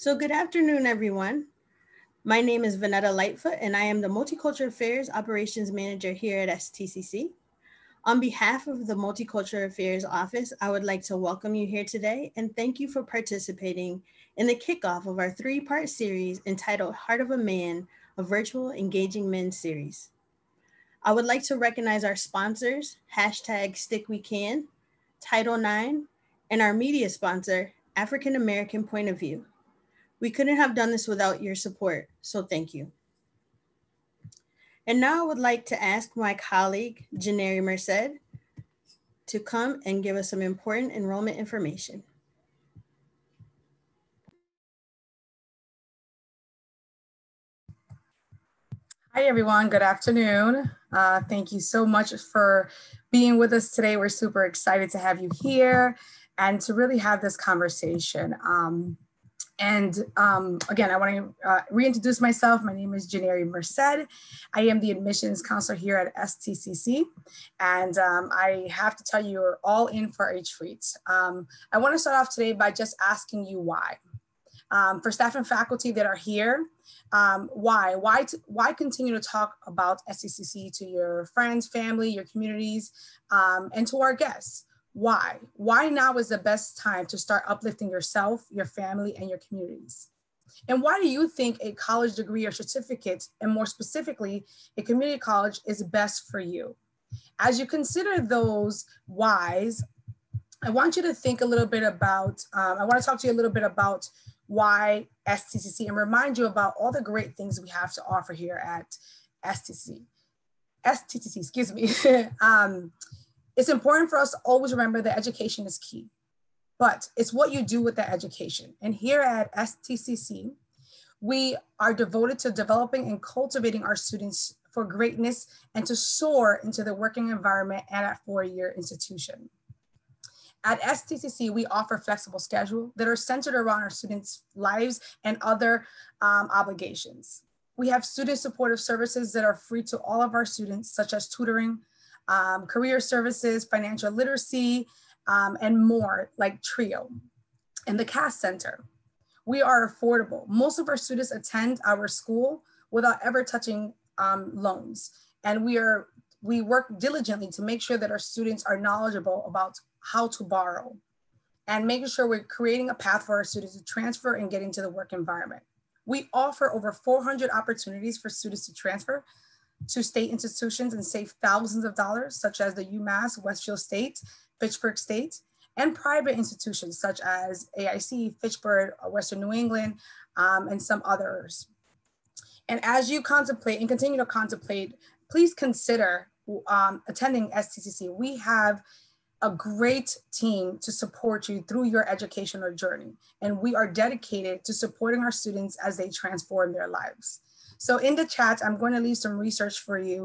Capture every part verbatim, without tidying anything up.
So good afternoon, everyone. My name is Vanetta Lightfoot, and I am the Multicultural Affairs Operations Manager here at S T C C. On behalf of the Multicultural Affairs Office, I would like to welcome you here today and thank you for participating in the kickoff of our three-part series entitled Heart of a Man, a Virtual Engaging Men series. I would like to recognize our sponsors, hashtag Stick We Can, Title nine, and our media sponsor, African American Point of View. We couldn't have done this without your support, so thank you. And now I would like to ask my colleague, Janieri Merced, to come and give us some important enrollment information. Hi, everyone. Good afternoon. Uh, thank you so much for being with us today. We're super excited to have you here and to really have this conversation. Um, And um, again, I want to uh, reintroduce myself. My name is Janieri Merced. I am the admissions counselor here at S T C C. And um, I have to tell you, you're all in for a treat. Um, I want to start off today by just asking you why. Um, for staff and faculty that are here, um, why? Why, to, why continue to talk about S T C C to your friends, family, your communities, um, and to our guests? Why? Why now is the best time to start uplifting yourself, your family, and your communities? And why do you think a college degree or certificate, and more specifically, a community college, is best for you? As you consider those whys, I want you to think a little bit about, um, I want to talk to you a little bit about why S T C C and remind you about all the great things we have to offer here at S T C C, S T C C, excuse me. um, It's important for us to always remember that education is key, but it's what you do with that education. And here at S T C C, we are devoted to developing and cultivating our students for greatness and to soar into the working environment and at four-year institution. At S T C C, we offer flexible schedules that are centered around our students' lives and other um, obligations. We have student supportive services that are free to all of our students, such as tutoring, Um, career services, financial literacy, um, and more, like TRIO. And the C A S Center, we are affordable. Most of our students attend our school without ever touching um, loans. And we, are, we work diligently to make sure that our students are knowledgeable about how to borrow and making sure we're creating a path for our students to transfer and get into the work environment. We offer over four hundred opportunities for students to transfer to state institutions and save thousands of dollars, such as the UMass, Westfield State, Fitchburg State, and private institutions such as A I C, Fitchburg, Western New England, um, and some others. And as you contemplate and continue to contemplate, please consider um, attending S T C C. We have a great team to support you through your educational journey, and we are dedicated to supporting our students as they transform their lives. So in the chat, I'm going to leave some research for you,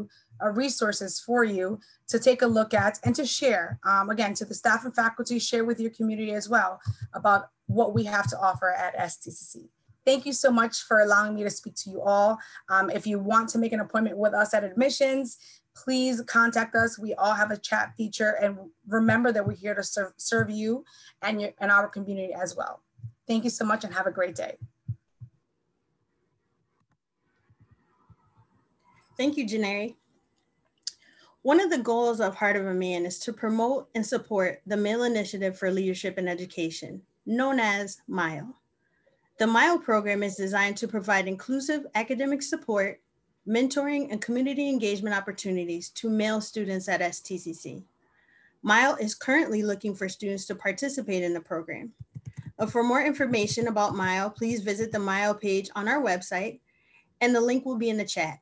uh, resources for you to take a look at and to share, um, again, to the staff and faculty, share with your community as well about what we have to offer at S T C C. Thank you so much for allowing me to speak to you all. Um, if you want to make an appointment with us at admissions, please contact us. We all have a chat feature, and remember that we're here to serve, serve you and, your, and our community as well. Thank you so much and have a great day. Thank you, Janieri. One of the goals of Heart of a Man is to promote and support the MILE Initiative for Leadership in Education, known as MILE. The MILE program is designed to provide inclusive academic support, mentoring, and community engagement opportunities to MILE students at S T C C. MILE is currently looking for students to participate in the program. For more information about MILE, please visit the MILE page on our website, and the link will be in the chat.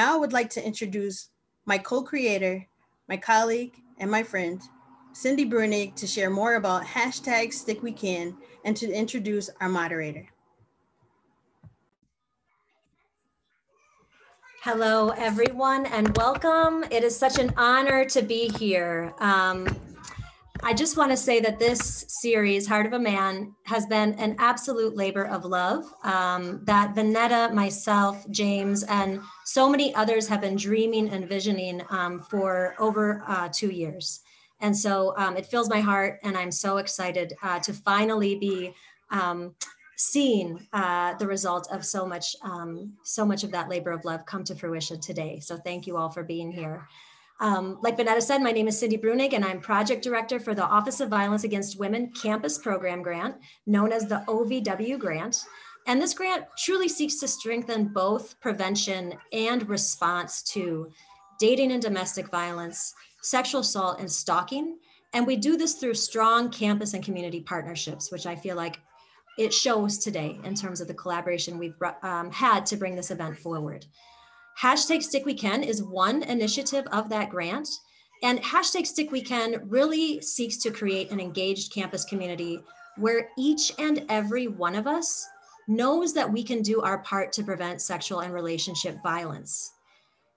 Now I would like to introduce my co-creator, my colleague, and my friend, Cindy Brunig, to share more about hashtag Stick We Can and to introduce our moderator. Hello, everyone, and welcome. It is such an honor to be here. Um, I just want to say that this series, Heart of a Man, has been an absolute labor of love um, that Vanetta, myself, James, and so many others have been dreaming and visioning um, for over uh, two years. And so um, it fills my heart, and I'm so excited uh, to finally be um, seen uh, the results of so much, um, so much of that labor of love come to fruition today. So thank you all for being here. Um, like Vanetta said, my name is Cindy Brunig, and I'm project director for the Office of Violence Against Women Campus Program Grant, known as the O V W Grant. And this grant truly seeks to strengthen both prevention and response to dating and domestic violence, sexual assault and stalking. And we do this through strong campus and community partnerships, which I feel like it shows today in terms of the collaboration we've um, had to bring this event forward. hashtag Stick We Can is one initiative of that grant. And hashtag Stick We Can really seeks to create an engaged campus community where each and every one of us knows that we can do our part to prevent sexual and relationship violence.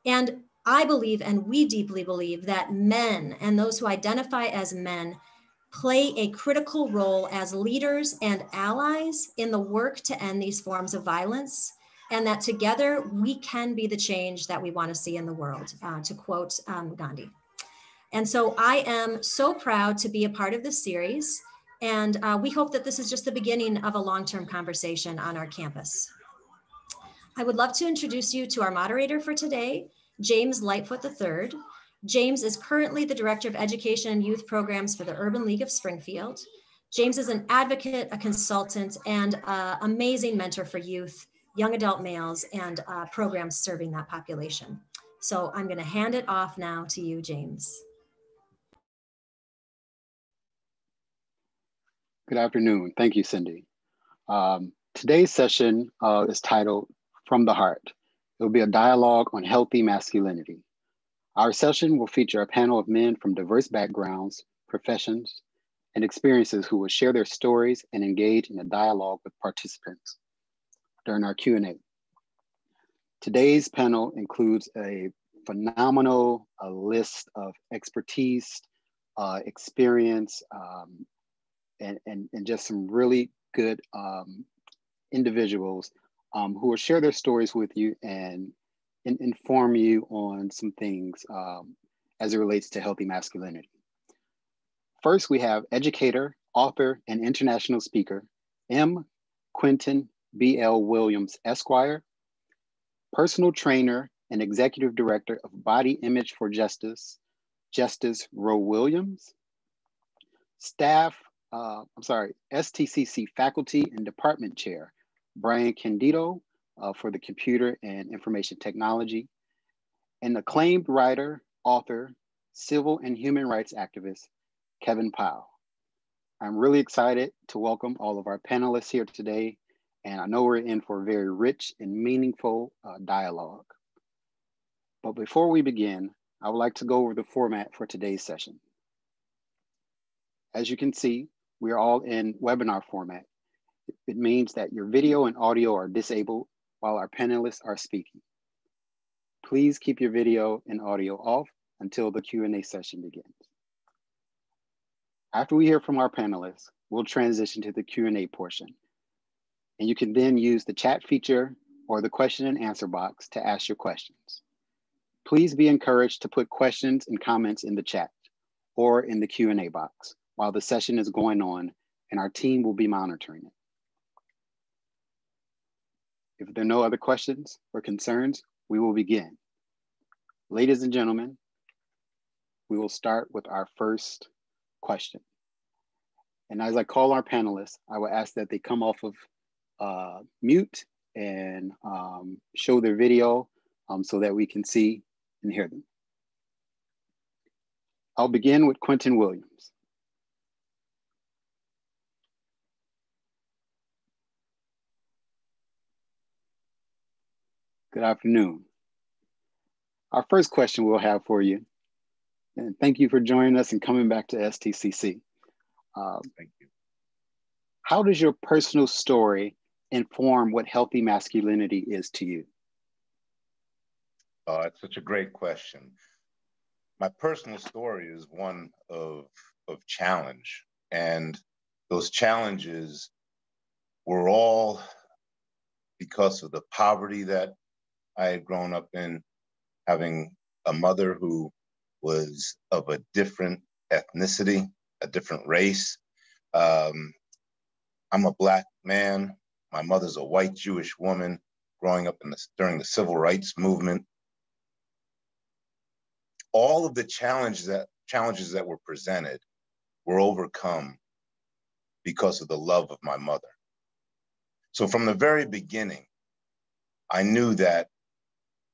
And I believe, and we deeply believe, that men and those who identify as men play a critical role as leaders and allies in the work to end these forms of violence, and that together we can be the change that we want to see in the world, uh, to quote um, Gandhi. And so I am so proud to be a part of this series, and uh, we hope that this is just the beginning of a long-term conversation on our campus. I would love to introduce you to our moderator for today, James Lightfoot the third. James is currently the Director of Education and Youth Programs for the Urban League of Springfield. James is an advocate, a consultant, and an amazing mentor for youth, young adult males, and uh, programs serving that population. So I'm gonna hand it off now to you, James. Good afternoon. Thank you, Cindy. Um, today's session uh, is titled From the Heart. It will be a dialogue on healthy masculinity. Our session will feature a panel of men from diverse backgrounds, professions, and experiences who will share their stories and engage in a dialogue with participants during our Q and A. Today's panel includes a phenomenal a list of expertise, uh, experience, um, And, and, and just some really good um, individuals um, who will share their stories with you and, and inform you on some things um, as it relates to healthy masculinity. First, we have educator, author, and international speaker, M. Quentin B L. Williams, Esquire, personal trainer and executive director of Body Image for Justice, Justice Roe Williams, staff, Uh, I'm sorry, S T C C faculty and department chair, Brian Candido uh, for the computer and information technology, and acclaimed writer, author, civil and human rights activist, Kevin Powell. I'm really excited to welcome all of our panelists here today, and I know we're in for a very rich and meaningful uh, dialogue. But before we begin, I would like to go over the format for today's session. As you can see, we are all in webinar format. It means that your video and audio are disabled while our panelists are speaking. Please keep your video and audio off until the Q and A session begins. After we hear from our panelists, we'll transition to the Q and A portion. And you can then use the chat feature or the question and answer box to ask your questions. Please be encouraged to put questions and comments in the chat or in the Q and A box while the session is going on, and our team will be monitoring it. If there are no other questions or concerns, we will begin. Ladies and gentlemen, we will start with our first question. And as I call our panelists, I will ask that they come off of uh, mute and um, show their video um, so that we can see and hear them. I'll begin with Quentin Williams. Good afternoon. Our first question we'll have for you, and thank you for joining us and coming back to S T C C. Uh, thank you. How does your personal story inform what healthy masculinity is to you? Uh, it's such a great question. My personal story is one of, of challenge, and those challenges were all because of the poverty that I had grown up in, having a mother who was of a different ethnicity, a different race. Um, I'm a Black man My mother's a white Jewish woman growing up in the, during the civil rights movement. All of the challenges that, challenges that were presented were overcome because of the love of my mother. So from the very beginning, I knew that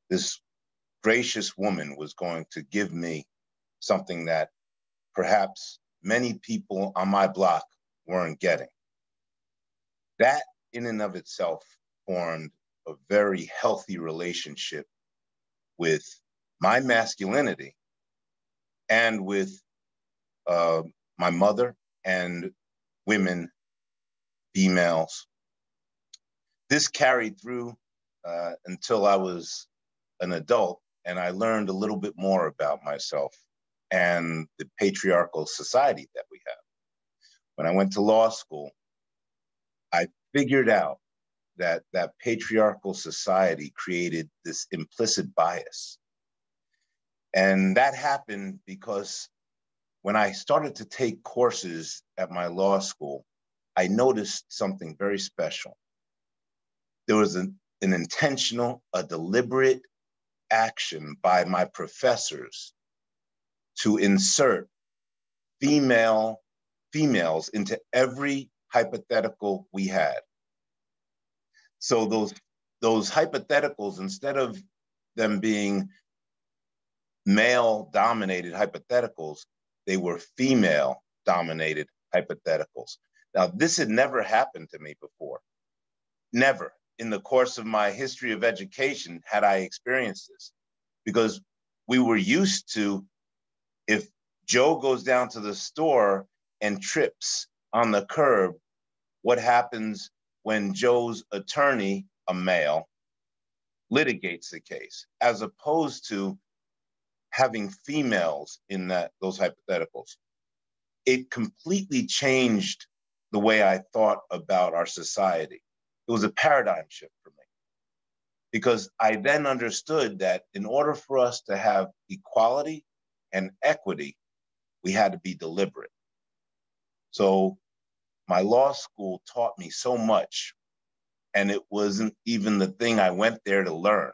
this gracious woman was going to give me something that perhaps many people on my block weren't getting. That in and of itself formed a very healthy relationship with my masculinity and with uh, my mother and women, females. This carried through uh, until I was an adult and I learned a little bit more about myself and the patriarchal society that we have. When I went to law school, I figured out that that patriarchal society created this implicit bias. And that happened because when I started to take courses at my law school, I noticed something very special. There was an, an intentional, a deliberate action by my professors to insert female females into every hypothetical we had. So those, those hypotheticals, instead of them being male-dominated hypotheticals, they were female-dominated hypotheticals. Now, this had never happened to me before. Never in the course of my history of education had I experienced this, because we were used to, if Joe goes down to the store and trips on the curb, what happens when Joe's attorney, a male, litigates the case, as opposed to having females in that, those hypotheticals. It completely changed the way I thought about our society. It was a paradigm shift for me, because I then understood that in order for us to have equality and equity, we had to be deliberate. So my law school taught me so much, and it wasn't even the thing I went there to learn,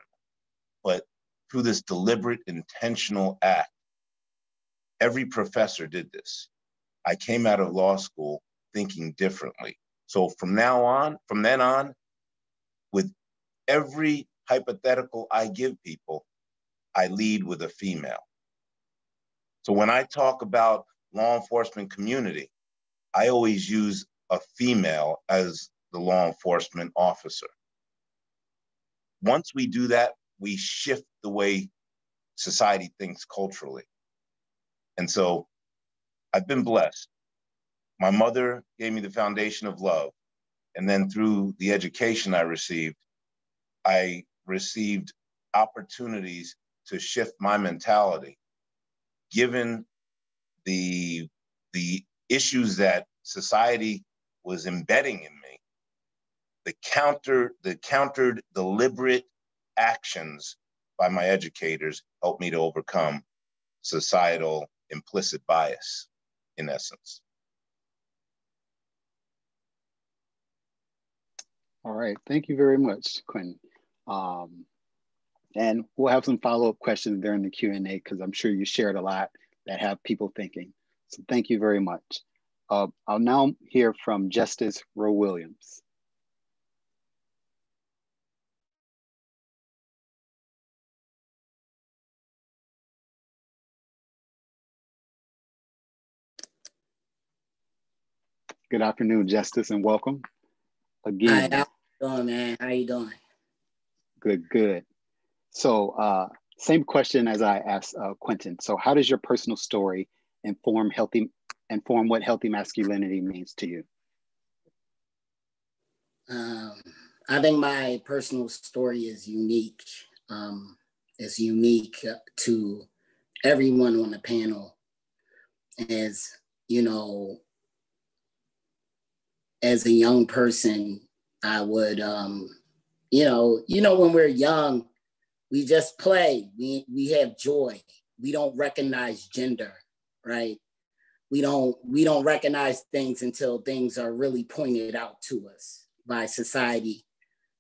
but through this deliberate, intentional act. Every professor did this. I came out of law school thinking differently. So from now on, from then on, with every hypothetical I give people, I lead with a female. So when I talk about law enforcement community, I always use a female as the law enforcement officer. Once we do that, we shift the way society thinks culturally. And so I've been blessed. My mother gave me the foundation of love. And then through the education I received, I received opportunities to shift my mentality. Given the, the issues that society was embedding in me, the counter, the countered deliberate actions by my educators helped me to overcome societal implicit bias, in essence. All right, thank you very much, Quentin. Um, and we'll have some follow-up questions during the Q and A, because I'm sure you shared a lot that have people thinking. So thank you very much. Uh, I'll now hear from Justice Roe Williams. Good afternoon, Justice, and welcome again. Hi, how you doing, man? How you doing? Good, good. So uh, same question as I asked uh, Quentin. So how does your personal story inform healthy, inform what healthy masculinity means to you? Um, I think my personal story is unique. Um, it's unique to everyone on the panel. As you know, as a young person, I would, um, you know, you know, when we're young, we just play, we, we have joy. We don't recognize gender, right? We don't, we don't recognize things until things are really pointed out to us, by society,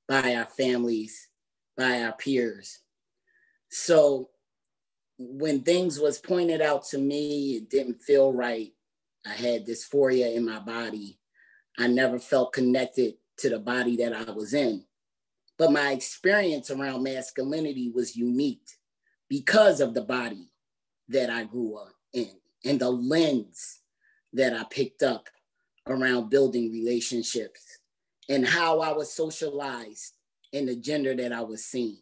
by our families, by our peers. So when things was pointed out to me, it didn't feel right. I had dysphoria in my body. I never felt connected to the body that I was in. But my experience around masculinity was unique because of the body that I grew up in and the lens that I picked up around building relationships and how I was socialized in the gender that I was seen.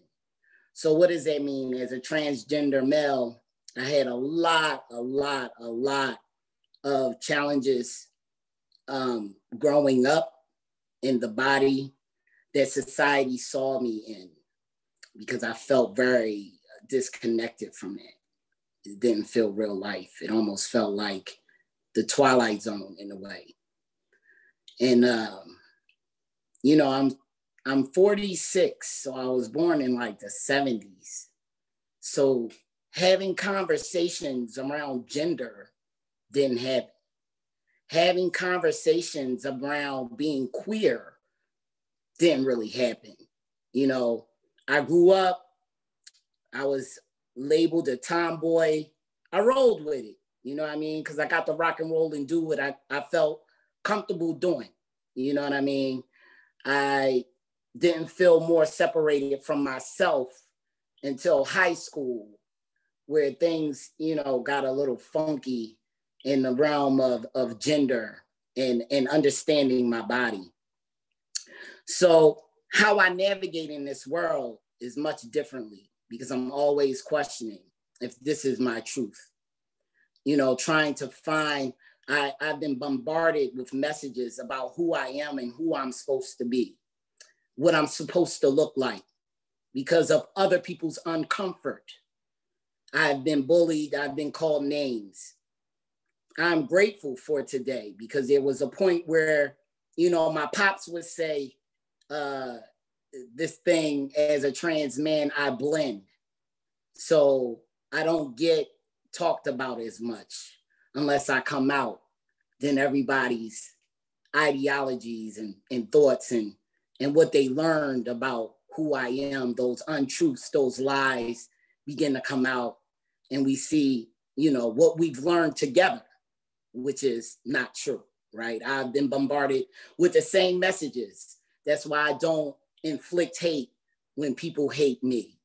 So what does that mean? As a transgender male, I had a lot, a lot, a lot of challenges um, growing up in the body that society saw me in, because I felt very disconnected from that. It didn't feel real life. It almost felt like the Twilight Zone in a way. And, um, you know, I'm I'm forty-six, so I was born in like the seventies. So having conversations around gender didn't happen. Having conversations around being queer didn't really happen. You know, I grew up, I was labeled a tomboy. I rolled with it, you know what I mean? Because I got to rock and roll and do what I, I felt comfortable doing, you know what I mean? I didn't feel more separated from myself until high school, where things, you know, got a little funky in the realm of, of gender and, and understanding my body. So how I navigate in this world is much differently because I'm always questioning if this is my truth. You know, trying to find, I, I've been bombarded with messages about who I am and who I'm supposed to be, what I'm supposed to look like because of other people's uncomfort. I've been bullied, I've been called names. I'm grateful for today because there was a point where, you know, my pops would say, Uh, this thing as a trans man, I blend. So I don't get talked about as much unless I come out. Then everybody's ideologies and, and thoughts and, and what they learned about who I am, those untruths, those lies begin to come out. And we see, you know, what we've learned together, which is not true, right? I've been bombarded with the same messages. That's why I don't inflict hate when people hate me.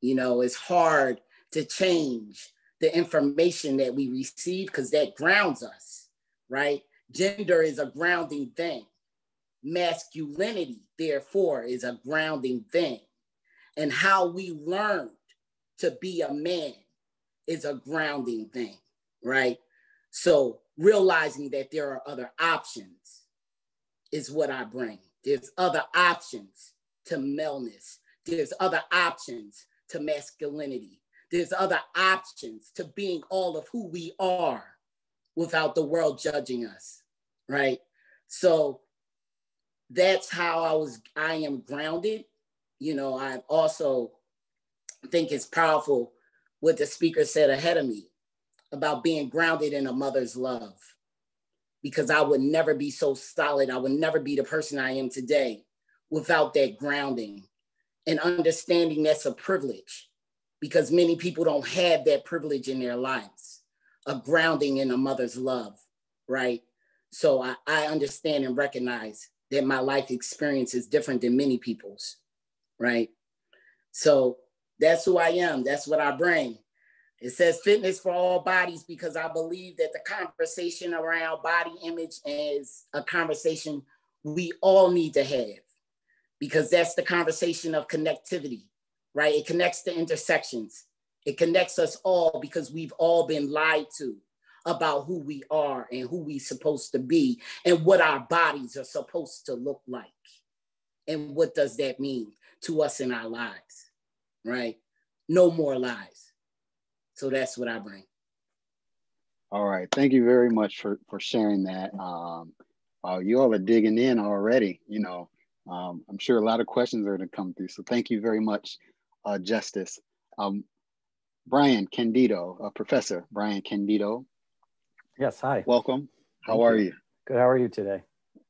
You know, it's hard to change the information that we receive because that grounds us, right? Gender is a grounding thing. Masculinity, therefore, is a grounding thing. And how we learned to be a man is a grounding thing, right? So realizing that there are other options is what I bring. There's other options to maleness. There's other options to masculinity. There's other options to being all of who we are without the world judging us, right? So that's how I was, I am grounded. You know, I also think it's powerful what the speaker said ahead of me about being grounded in a mother's love. Because I would never be so solid. I would never be the person I am today without that grounding and understanding that's a privilege, because many people don't have that privilege in their lives, a grounding in a mother's love, right? So I, I understand and recognize that my life experience is different than many people's, right? So that's who I am. That's what I bring. It says fitness for all bodies because I believe that the conversation around body image is a conversation we all need to have, because that's the conversation of connectivity, right? It connects the intersections. It connects us all because we've all been lied to about who we are and who we're supposed to be and what our bodies are supposed to look like. And what does that mean to us in our lives, right? No more lies. So that's what I bring. All right, thank you very much for, for sharing that. Um, uh, you all are digging in already, you know. Um, I'm sure a lot of questions are gonna come through. So thank you very much, uh, Justice. Um, Brian Candido, uh, Professor Brian Candido. Yes, hi. Welcome, how are you? Good, how are you today?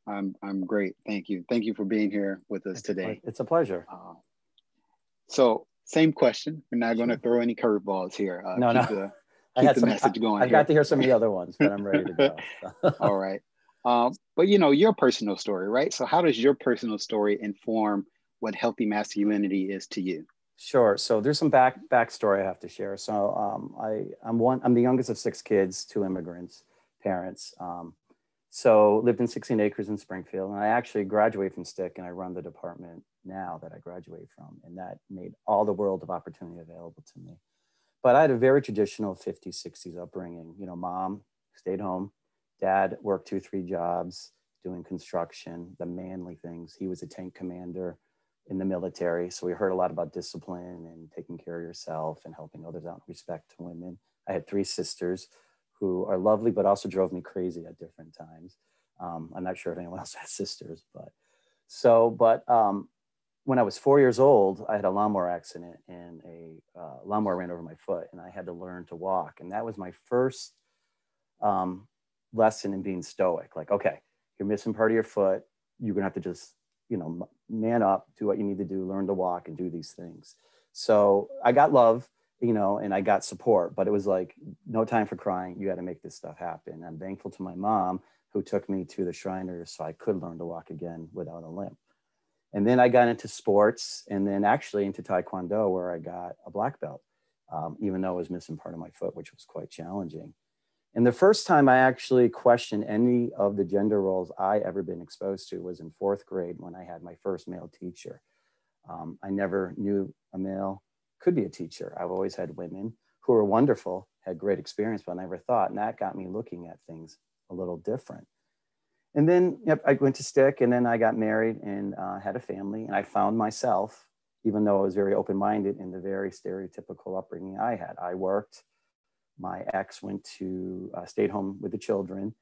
I'm I'm great. Thank you. Thank you for being here with us it's today. A it's a pleasure. Uh, so same question. We're not going to throw any curveballs here. Uh, no, keep no. The, I keep the some, message going. I, I got to hear some of the other ones, but I'm ready to go. So. All right. Um, but you know, your personal story, right? So how does your personal story inform what healthy masculinity is to you? Sure. So there's some back backstory I have to share. So um, I I'm one. I'm the youngest of six kids, two immigrants parents. Um, so lived in sixteen acres in Springfield, and I actually graduated from STIC, and I run the department now that I graduate from, and that made all the world of opportunity available to me. But I had a very traditional fifties, sixties upbringing. You know, mom stayed home, dad worked two, three jobs doing construction, the manly things. He was a tank commander in the military. So we heard a lot about discipline and taking care of yourself and helping others out in respect to women. I had three sisters who are lovely, but also drove me crazy at different times. Um, I'm not sure if anyone else has sisters, but so, but um, when I was four years old, I had a lawnmower accident and a uh, lawnmower ran over my foot, and I had to learn to walk. And that was my first um, lesson in being stoic. Like, okay, you're missing part of your foot. You're gonna have to just, you know, man up, do what you need to do, learn to walk and do these things. So I got love, you know, and I got support, but it was like, no time for crying. You got to make this stuff happen. I'm thankful to my mom who took me to the Shriners so I could learn to walk again without a limp. And then I got into sports, and then actually into Taekwondo, where I got a black belt, um, even though I was missing part of my foot, which was quite challenging. And the first time I actually questioned any of the gender roles I ever been exposed to was in fourth grade when I had my first male teacher. Um, I never knew a male could be a teacher. I've always had women who were wonderful, had great experience, but I never thought, and that got me looking at things a little different. And then yep, I went to STIC, and then I got married and uh, had a family, and I found myself, even though I was very open-minded, in the very stereotypical upbringing I had. I worked. My ex went to uh, stayed home with the children,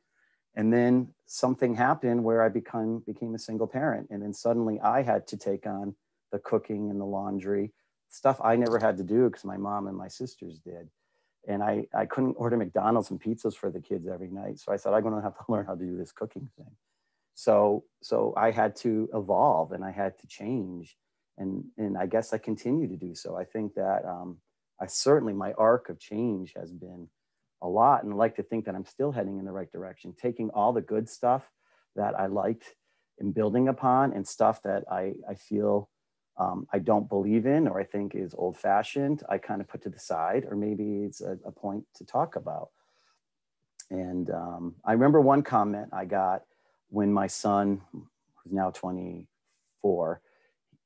and then something happened where I become, became a single parent. And then suddenly I had to take on the cooking and the laundry, stuff I never had to do because my mom and my sisters did. And I, I couldn't order McDonald's and pizzas for the kids every night. So I said, I'm gonna have to learn how to do this cooking thing. So, so I had to evolve, and I had to change. And, and I guess I continue to do so. I think that, um, I certainly, my arc of change has been a lot, and I like to think that I'm still heading in the right direction, taking all the good stuff that I liked and building upon, and stuff that I, I feel um, I don't believe in, or I think is old fashioned, I kind of put to the side, or maybe it's a, a point to talk about. And um, I remember one comment I got when my son, who's now twenty-four,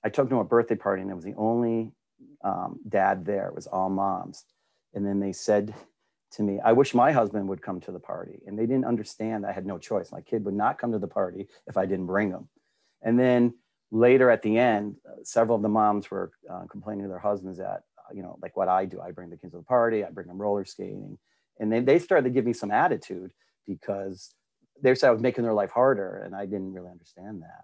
I took him to a birthday party, and it was the only Um, dad there. It was all moms. And then they said to me, I wish my husband would come to the party. And they didn't understand I had no choice. My kid would not come to the party if I didn't bring him. And then later at the end, uh, several of the moms were uh, complaining to their husbands that, uh, you know, like what I do, I bring the kids to the party, I bring them roller skating. And they, they started to give me some attitude because they said I was making their life harder, and I didn't really understand that.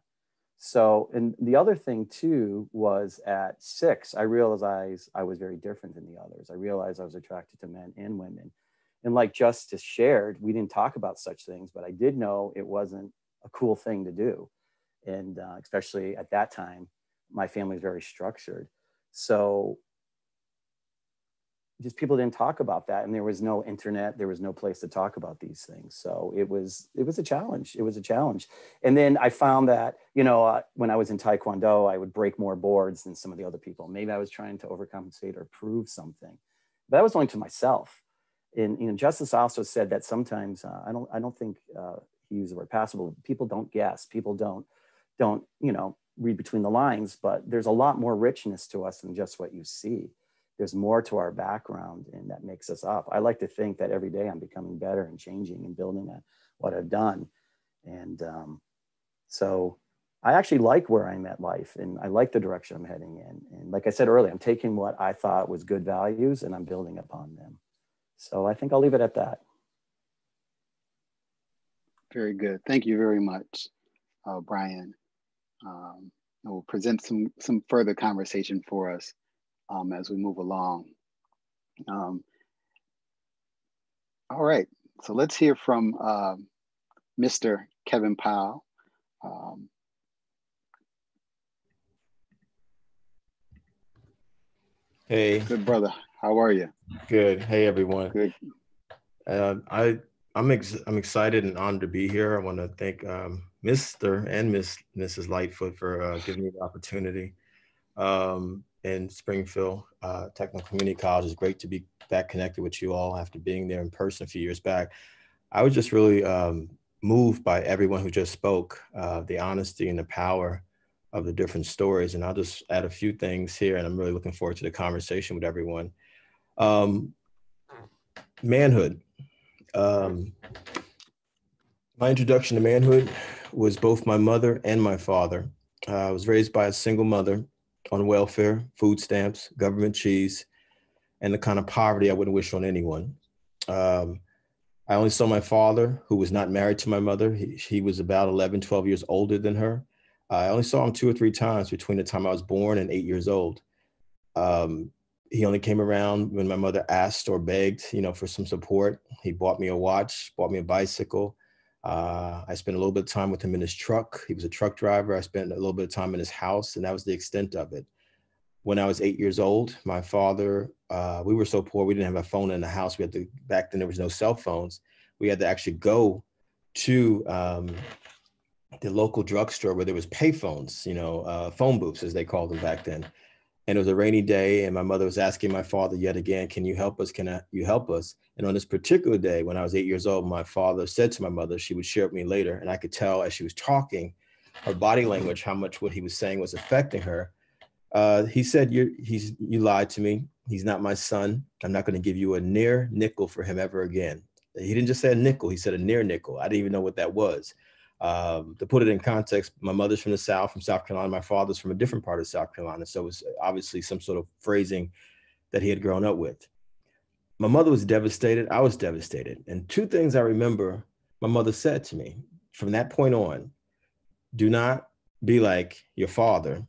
So, and the other thing too was at six, I realized I was very different than the others. I realized I was attracted to men and women. And like Justice shared, we didn't talk about such things, but I did know it wasn't a cool thing to do. And uh, especially at that time, my family was very structured. So just people didn't talk about that. And there was no internet, there was no place to talk about these things. So it was, it was a challenge. It was a challenge. And then I found that, you know, uh, when I was in Taekwondo, I would break more boards than some of the other people. Maybe I was trying to overcompensate or prove something, but that was only to myself. And, you know, Justice also said that sometimes uh, I don't, I don't think uh, he used the word passable. People don't guess, people don't, don't, you know, read between the lines, but there's a lot more richness to us than just what you see. There's more to our background, and that makes us up. I like to think that every day I'm becoming better and changing and building on what I've done. And um, so I actually like where I'm at life, and I like the direction I'm heading in. And like I said earlier, I'm taking what I thought was good values and I'm building upon them. So I think I'll leave it at that. Very good. Thank you very much, uh, Brian. Um, we'll present some, some further conversation for us Um, as we move along. Um, all right, so let's hear from uh, Mister Kevin Powell, Um, hey. Good brother. How are you? Good. Hey, everyone. Good. Uh, I, I'm, ex I'm excited and honored to be here. I want to thank um, Mister and Miss Missus Lightfoot for uh, giving me the opportunity. Um, in Springfield uh, Technical Community College. It's great to be back connected with you all after being there in person a few years back. I was just really um, moved by everyone who just spoke, uh, the honesty and the power of the different stories. And I'll just add a few things here, and I'm really looking forward to the conversation with everyone. Um, manhood. Um, my introduction to manhood was both my mother and my father. Uh, I was raised by a single mother on welfare, food stamps, government cheese, and the kind of poverty I wouldn't wish on anyone. Um, I only saw my father, who was not married to my mother. He, he was about eleven, twelve years older than her. Uh, I only saw him two or three times between the time I was born and eight years old. Um, he only came around when my mother asked or begged, you know, for some support. He bought me a watch, bought me a bicycle. Uh, I spent a little bit of time with him in his truck. He was a truck driver. I spent a little bit of time in his house, and that was the extent of it. When I was eight years old, my father, uh, we were so poor, we didn't have a phone in the house. We had to, back then there was no cell phones. We had to actually go to um, the local drugstore where there was pay phones, you know, uh, phone booths as they called them back then. And it was a rainy day, and my mother was asking my father yet again, can you help us? Can I, you help us? And on this particular day, when I was eight years old, my father said to my mother, she would share with me later, and I could tell as she was talking, her body language, how much what he was saying was affecting her. Uh, he said, You're, he's, you lied to me. He's not my son. I'm not going to give you a near nickel for him ever again. He didn't just say a nickel. He said a near nickel. I didn't even know what that was. Um, to put it in context, my mother's from the South, from South Carolina. My father's from a different part of South Carolina. So it was obviously some sort of phrasing that he had grown up with. My mother was devastated. I was devastated. And two things I remember my mother said to me from that point on: do not be like your father.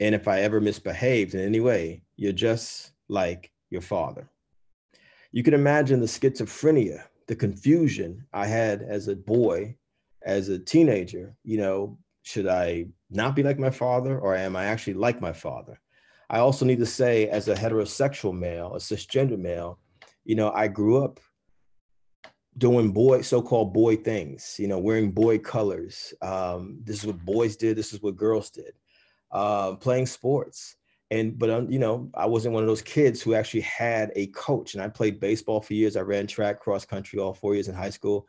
And if I ever misbehaved in any way, you're just like your father. You can imagine the schizophrenia, the confusion I had as a boy, as a teenager. You know, should I not be like my father, or am I actually like my father? I also need to say, as a heterosexual male, a cisgender male, you know, I grew up doing boy, so-called boy things, you know, wearing boy colors. Um, this is what boys did. This is what girls did, uh, playing sports. And, but, um, you know, I wasn't one of those kids who actually had a coach, and I played baseball for years. I ran track, cross country all four years in high school.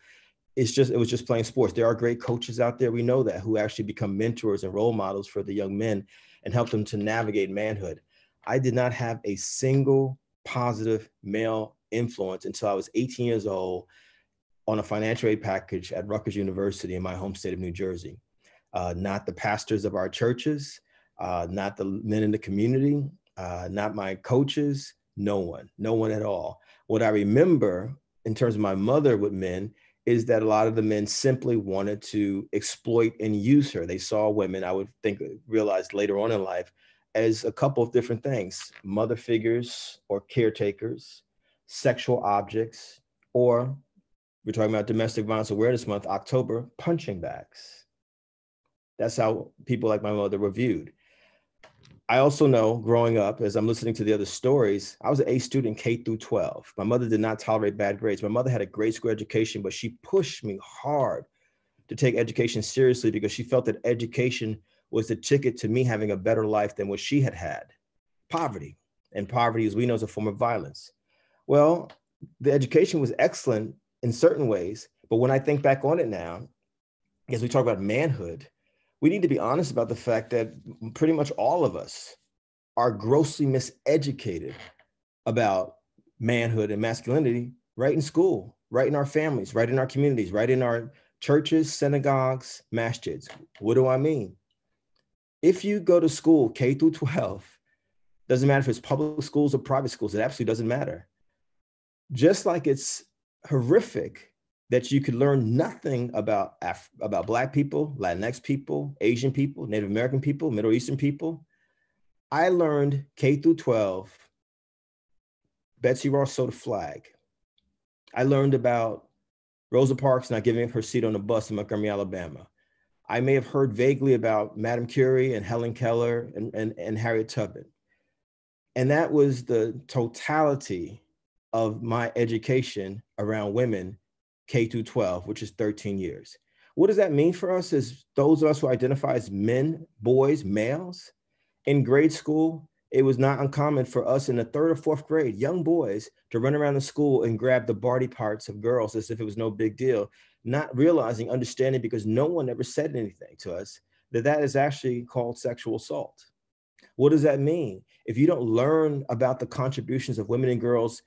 It's just, it was just playing sports. There are great coaches out there, we know that, who actually become mentors and role models for the young men and help them to navigate manhood. I did not have a single positive male influence until I was eighteen years old on a financial aid package at Rutgers University in my home state of New Jersey. Uh, not the pastors of our churches, uh, not the men in the community, uh, not my coaches, no one, no one at all. What I remember in terms of my mother with men is that a lot of the men simply wanted to exploit and use her. They saw women, I would think, realized later on in life, as a couple of different things: mother figures or caretakers, sexual objects, or, we're talking about Domestic Violence Awareness Month, October, punching bags. That's how people like my mother were viewed. I also know, growing up, as I'm listening to the other stories, I was an A student K through twelve. My mother did not tolerate bad grades. My mother had a grade school education, but she pushed me hard to take education seriously because she felt that education was the ticket to me having a better life than what she had had. Poverty, and poverty, as we know, is a form of violence. Well, the education was excellent in certain ways, but when I think back on it now, as we talk about manhood, we need to be honest about the fact that pretty much all of us are grossly miseducated about manhood and masculinity right in school, right in our families, right in our communities, right in our churches, synagogues, masjids. What do I mean? If you go to school K through twelve, doesn't matter if it's public schools or private schools, it absolutely doesn't matter. Just like it's horrific that you could learn nothing about, Af about Black people, Latinx people, Asian people, Native American people, Middle Eastern people. I learned K through twelve, Betsy Ross saw the flag. I learned about Rosa Parks not giving up her seat on the bus in Montgomery, Alabama. I may have heard vaguely about Madame Curie and Helen Keller and, and, and Harriet Tubman. And that was the totality of my education around women, K through twelve, which is thirteen years. What does that mean for us is those of us who identify as men, boys, males? In grade school, it was not uncommon for us in the third or fourth grade, young boys, to run around the school and grab the body parts of girls as if it was no big deal, not realizing, understanding, because no one ever said anything to us, that that is actually called sexual assault. What does that mean? If you don't learn about the contributions of women and girls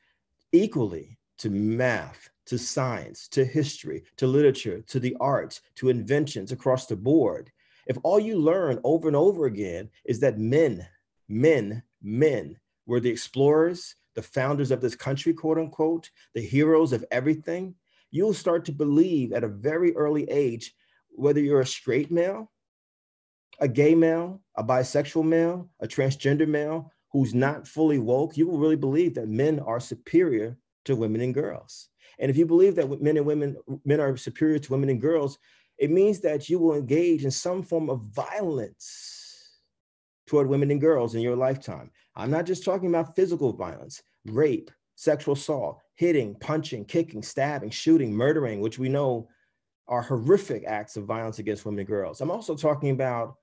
equally to math, to science, to history, to literature, to the arts, to inventions across the board, if all you learn over and over again is that men, men, men were the explorers, the founders of this country, quote unquote, the heroes of everything, you'll start to believe at a very early age, whether you're a straight male, a gay male, a bisexual male, a transgender male who's not fully woke, you will really believe that men are superior to women and girls. And if you believe that men and women, men are superior to women and girls, it means that you will engage in some form of violence toward women and girls in your lifetime. I'm not just talking about physical violence, rape, sexual assault, hitting, punching, kicking, stabbing, shooting, murdering, which we know are horrific acts of violence against women and girls. I'm also talking about,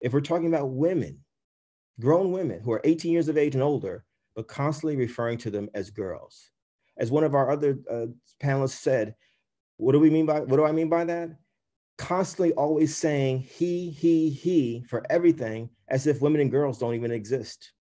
if we're talking about women, grown women who are eighteen years of age and older, but constantly referring to them as girls. As one of our other uh, panelists said, what do we mean by, what do I mean by that? Constantly always saying he, he, he for everything, as if women and girls don't even exist.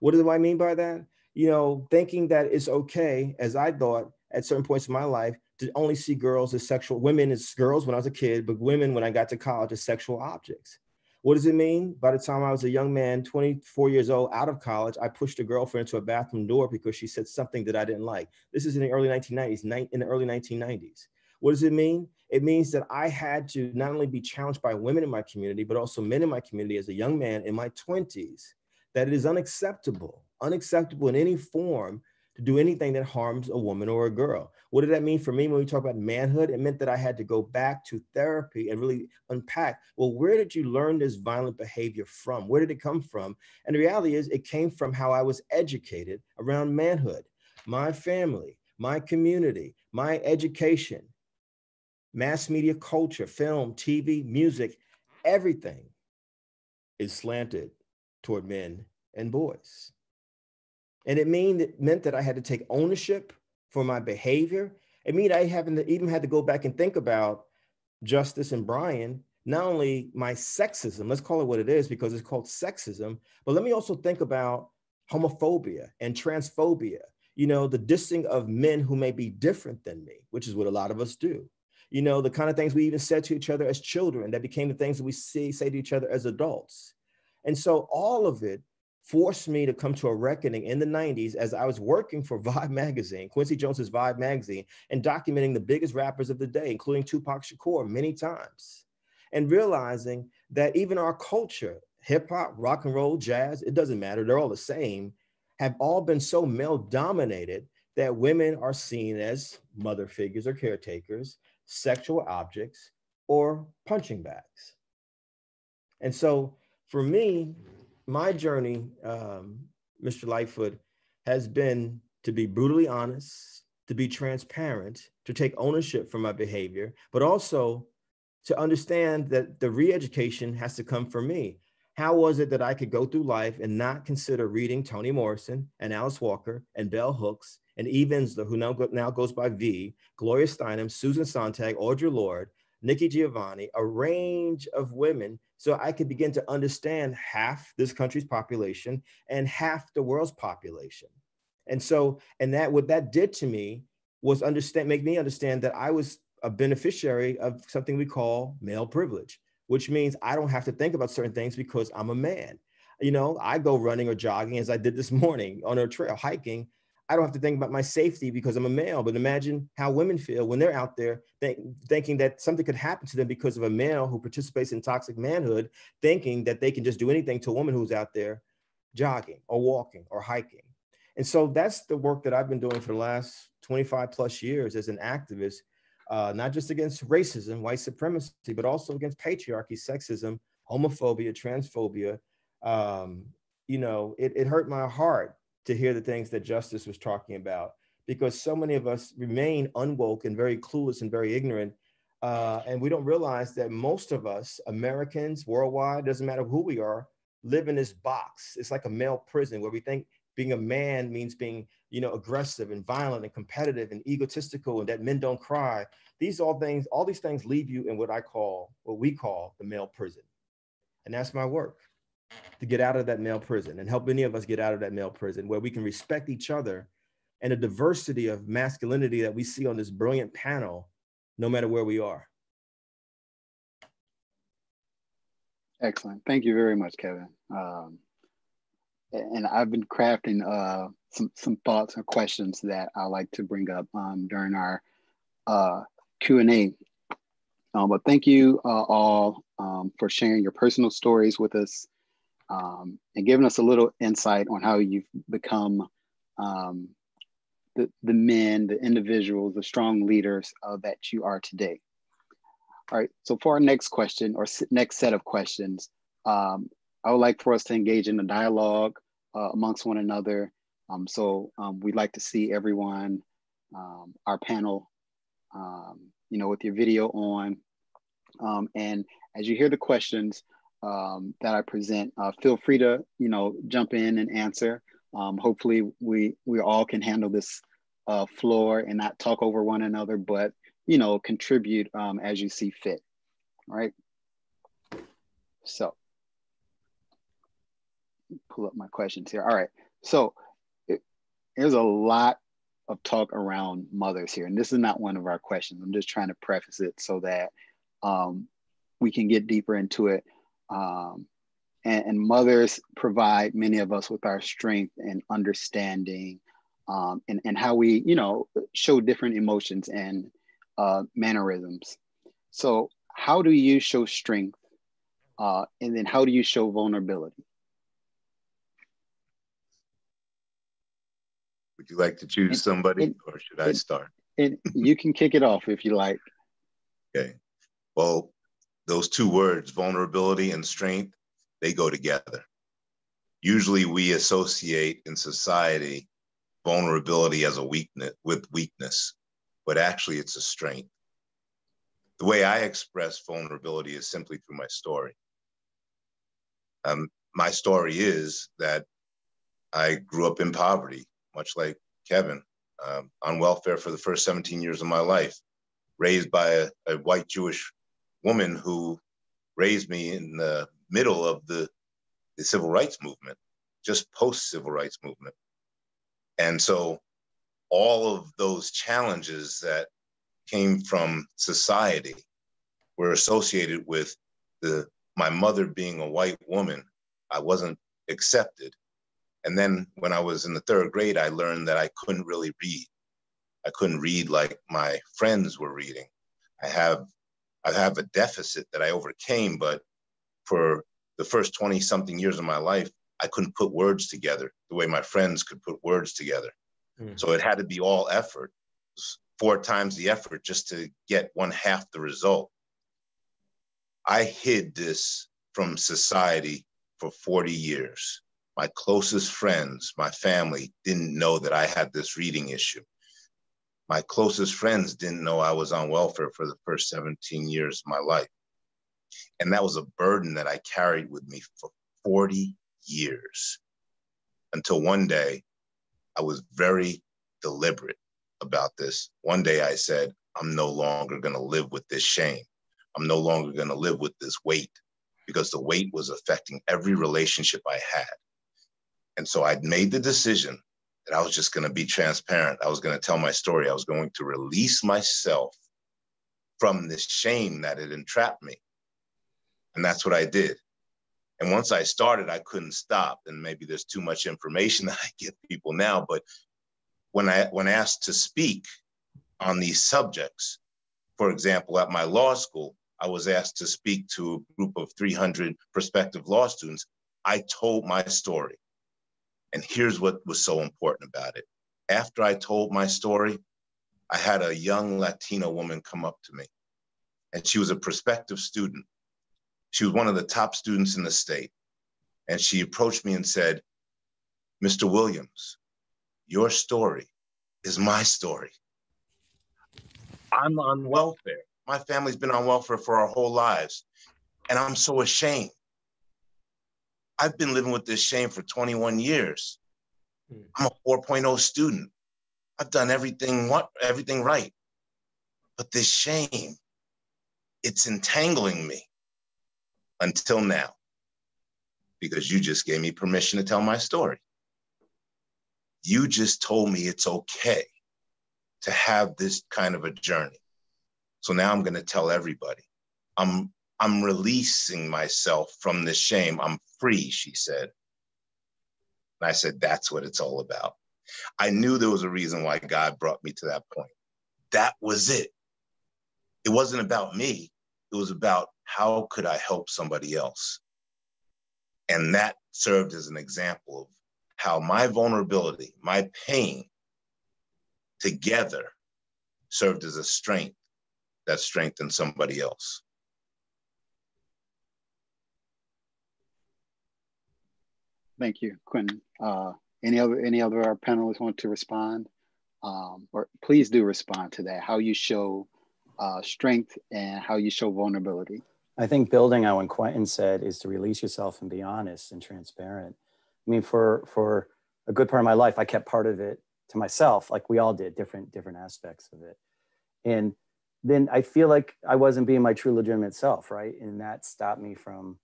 What do I mean by that? You know, thinking that it's okay, as I thought at certain points in my life, to only see girls as sexual, women as girls when I was a kid, but women when I got to college as sexual objects. What does it mean? By the time I was a young man, twenty-four years old, out of college, I pushed a girlfriend into a bathroom door because she said something that I didn't like. This is in the early nineteen nineties, in the early nineteen nineties. What does it mean? It means that I had to not only be challenged by women in my community, but also men in my community as a young man in my twenties, that it is unacceptable, unacceptable in any form to do anything that harms a woman or a girl. What did that mean for me when we talk about manhood? It meant that I had to go back to therapy and really unpack, well, where did you learn this violent behavior from? Where did it come from? And the reality is it came from how I was educated around manhood, my family, my community, my education, mass media culture, film, T V, music, everything is slanted toward men and boys. And it, mean, it meant that I had to take ownership for my behavior. It meant I haven't even had to go back and think about Justice and Brian, not only my sexism, let's call it what it is because it's called sexism, but let me also think about homophobia and transphobia, you know, the dissing of men who may be different than me, which is what a lot of us do. You know, the kind of things we even said to each other as children that became the things that we see, say to each other as adults. And so all of it forced me to come to a reckoning in the nineties as I was working for Vibe magazine, Quincy Jones's Vibe magazine, and documenting the biggest rappers of the day, including Tupac Shakur many times, and realizing that even our culture, hip hop, rock and roll, jazz, it doesn't matter, they're all the same, have all been so male dominated that women are seen as mother figures or caretakers, sexual objects, or punching bags. And so for me, my journey, um, Mister Lightfoot, has been to be brutally honest, to be transparent, to take ownership for my behavior, but also to understand that the re-education has to come from me. How was it that I could go through life and not consider reading Toni Morrison and Alice Walker and Bell Hooks and Eve Ensler, who now, go, now goes by V, Gloria Steinem, Susan Sontag, Audre Lorde, Nikki Giovanni, a range of women, so I could begin to understand half this country's population and half the world's population. And so, and that what that did to me was understand, make me understand that I was a beneficiary of something we call male privilege, which means I don't have to think about certain things because I'm a man. You know, I go running or jogging as I did this morning on a trail hiking. I don't have to think about my safety because I'm a male, but imagine how women feel when they're out there th- thinking that something could happen to them because of a male who participates in toxic manhood, thinking that they can just do anything to a woman who's out there jogging or walking or hiking. And so that's the work that I've been doing for the last twenty-five plus years as an activist uh, not just against racism, white supremacy, but also against patriarchy, sexism, homophobia, transphobia. Um, you know, it, it hurt my heart to hear the things that Justice was talking about, because so many of us remain unwoke and very clueless and very ignorant. Uh, and we don't realize that most of us, Americans worldwide, doesn't matter who we are, live in this box. It's like a male prison where we think being a man means being, you know, aggressive and violent and competitive and egotistical, and that men don't cry. These all things, all these things leave you in what I call, what we call the male prison. And that's my work, to get out of that male prison and help many of us get out of that male prison, where we can respect each other and the diversity of masculinity that we see on this brilliant panel, no matter where we are. Excellent. Thank you very much, Kevin. Um, and I've been crafting uh, some, some thoughts or questions that I like to bring up um, during our uh, Q and A. Um, but thank you uh, all um, for sharing your personal stories with us um, and giving us a little insight on how you've become um, the, the men, the individuals, the strong leaders uh, that you are today. All right, so for our next question or next set of questions, um, I would like for us to engage in a dialogue uh, amongst one another. Um, so um, we'd like to see everyone, um, our panel, um, you know, with your video on. Um, and as you hear the questions um, that I present, uh, feel free to, you know, jump in and answer. Um, hopefully we, we all can handle this uh, floor and not talk over one another, but you know, contribute um, as you see fit, all right? So, pull up my questions here. All right, so it, there's a lot of talk around mothers here, and this is not one of our questions. I'm just trying to preface it so that um, we can get deeper into it. Um, and, and mothers provide many of us with our strength and understanding um, and, and how we, you know, show different emotions and Uh, mannerisms. So how do you show strength? Uh, and then how do you show vulnerability? Would you like to choose and, somebody and, or should and, I start? And you can kick it off if you like. Okay. Well, those two words, vulnerability and strength, they go together. Usually we associate in society vulnerability as a weakness with weakness. But actually it's a strength. The way I express vulnerability is simply through my story. Um, my story is that I grew up in poverty, much like Kevin, um, on welfare for the first seventeen years of my life, raised by a, a white Jewish woman who raised me in the middle of the, the civil rights movement, just post-civil rights movement. And so all of those challenges that came from society were associated with the, my mother being a white woman. I wasn't accepted. And then when I was in the third grade, I learned that I couldn't really read. I couldn't read like my friends were reading. I have, I have a deficit that I overcame, but for the first twenty something years of my life, I couldn't put words together the way my friends could put words together. So it had to be all effort, four times the effort just to get one half the result. I hid this from society for forty years. My closest friends, my family didn't know that I had this reading issue. My closest friends didn't know I was on welfare for the first seventeen years of my life. And that was a burden that I carried with me for forty years until one day, I was very deliberate about this. One day I said, I'm no longer gonna live with this shame. I'm no longer gonna live with this weight, because the weight was affecting every relationship I had. And so I'd made the decision that I was just gonna be transparent. I was gonna tell my story. I was going to release myself from this shame that had entrapped me. And that's what I did. And once I started, I couldn't stop. And maybe there's too much information that I give people now, but when I when asked to speak on these subjects, for example, at my law school, I was asked to speak to a group of three hundred prospective law students. I told my story. And here's what was so important about it. After I told my story, I had a young Latino woman come up to me, and she was a prospective student. She was one of the top students in the state. And she approached me and said, Mister Williams, your story is my story. I'm on welfare. My family's been on welfare for our whole lives. And I'm so ashamed. I've been living with this shame for twenty-one years. I'm a four point oh student. I've done everything, what, everything right. But this shame, it's entangling me until now, because you just gave me permission to tell my story. You just told me it's okay to have this kind of a journey. So now I'm gonna tell everybody. I'm, I'm releasing myself from this shame. I'm free, she said. And I said, that's what it's all about. I knew there was a reason why God brought me to that point. That was it. It wasn't about me. It was about how could I help somebody else? And that served as an example of how my vulnerability, my pain together served as a strength that strengthened somebody else. Thank you, Quentin. Uh, any other any other of our panelists want to respond? Um, or please do respond to that, how you show uh, strength and how you show vulnerability. I think building on what Quentin said is to release yourself and be honest and transparent. I mean, for, for a good part of my life, I kept part of it to myself, like we all did, different, different aspects of it. And then I feel like I wasn't being my true legitimate self, right? And that stopped me from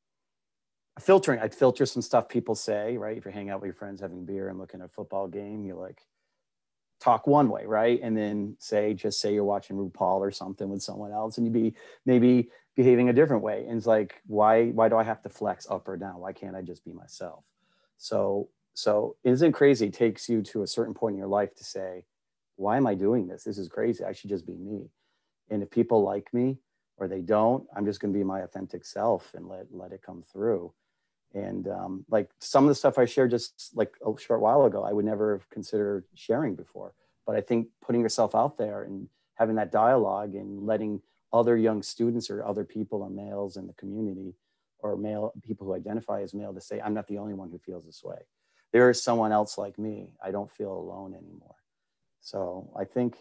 filtering. I'd filter some stuff people say, right? If you're hanging out with your friends, having beer and looking at a football game, you like talk one way, right? And then say, just say you're watching RuPaul or something with someone else, and you'd be maybe behaving a different way. And it's like, why, why do I have to flex up or down? Why can't I just be myself? So, so isn't crazy takes you to a certain point in your life to say, why am I doing this? This is crazy. I should just be me. And if people like me or they don't, I'm just going to be my authentic self and let, let it come through. And um, like some of the stuff I shared just like a short while ago, I would never have considered sharing before. But I think putting yourself out there and having that dialogue and letting other young students or other people or males in the community or male people who identify as male to say, I'm not the only one who feels this way. There is someone else like me. I don't feel alone anymore. So I think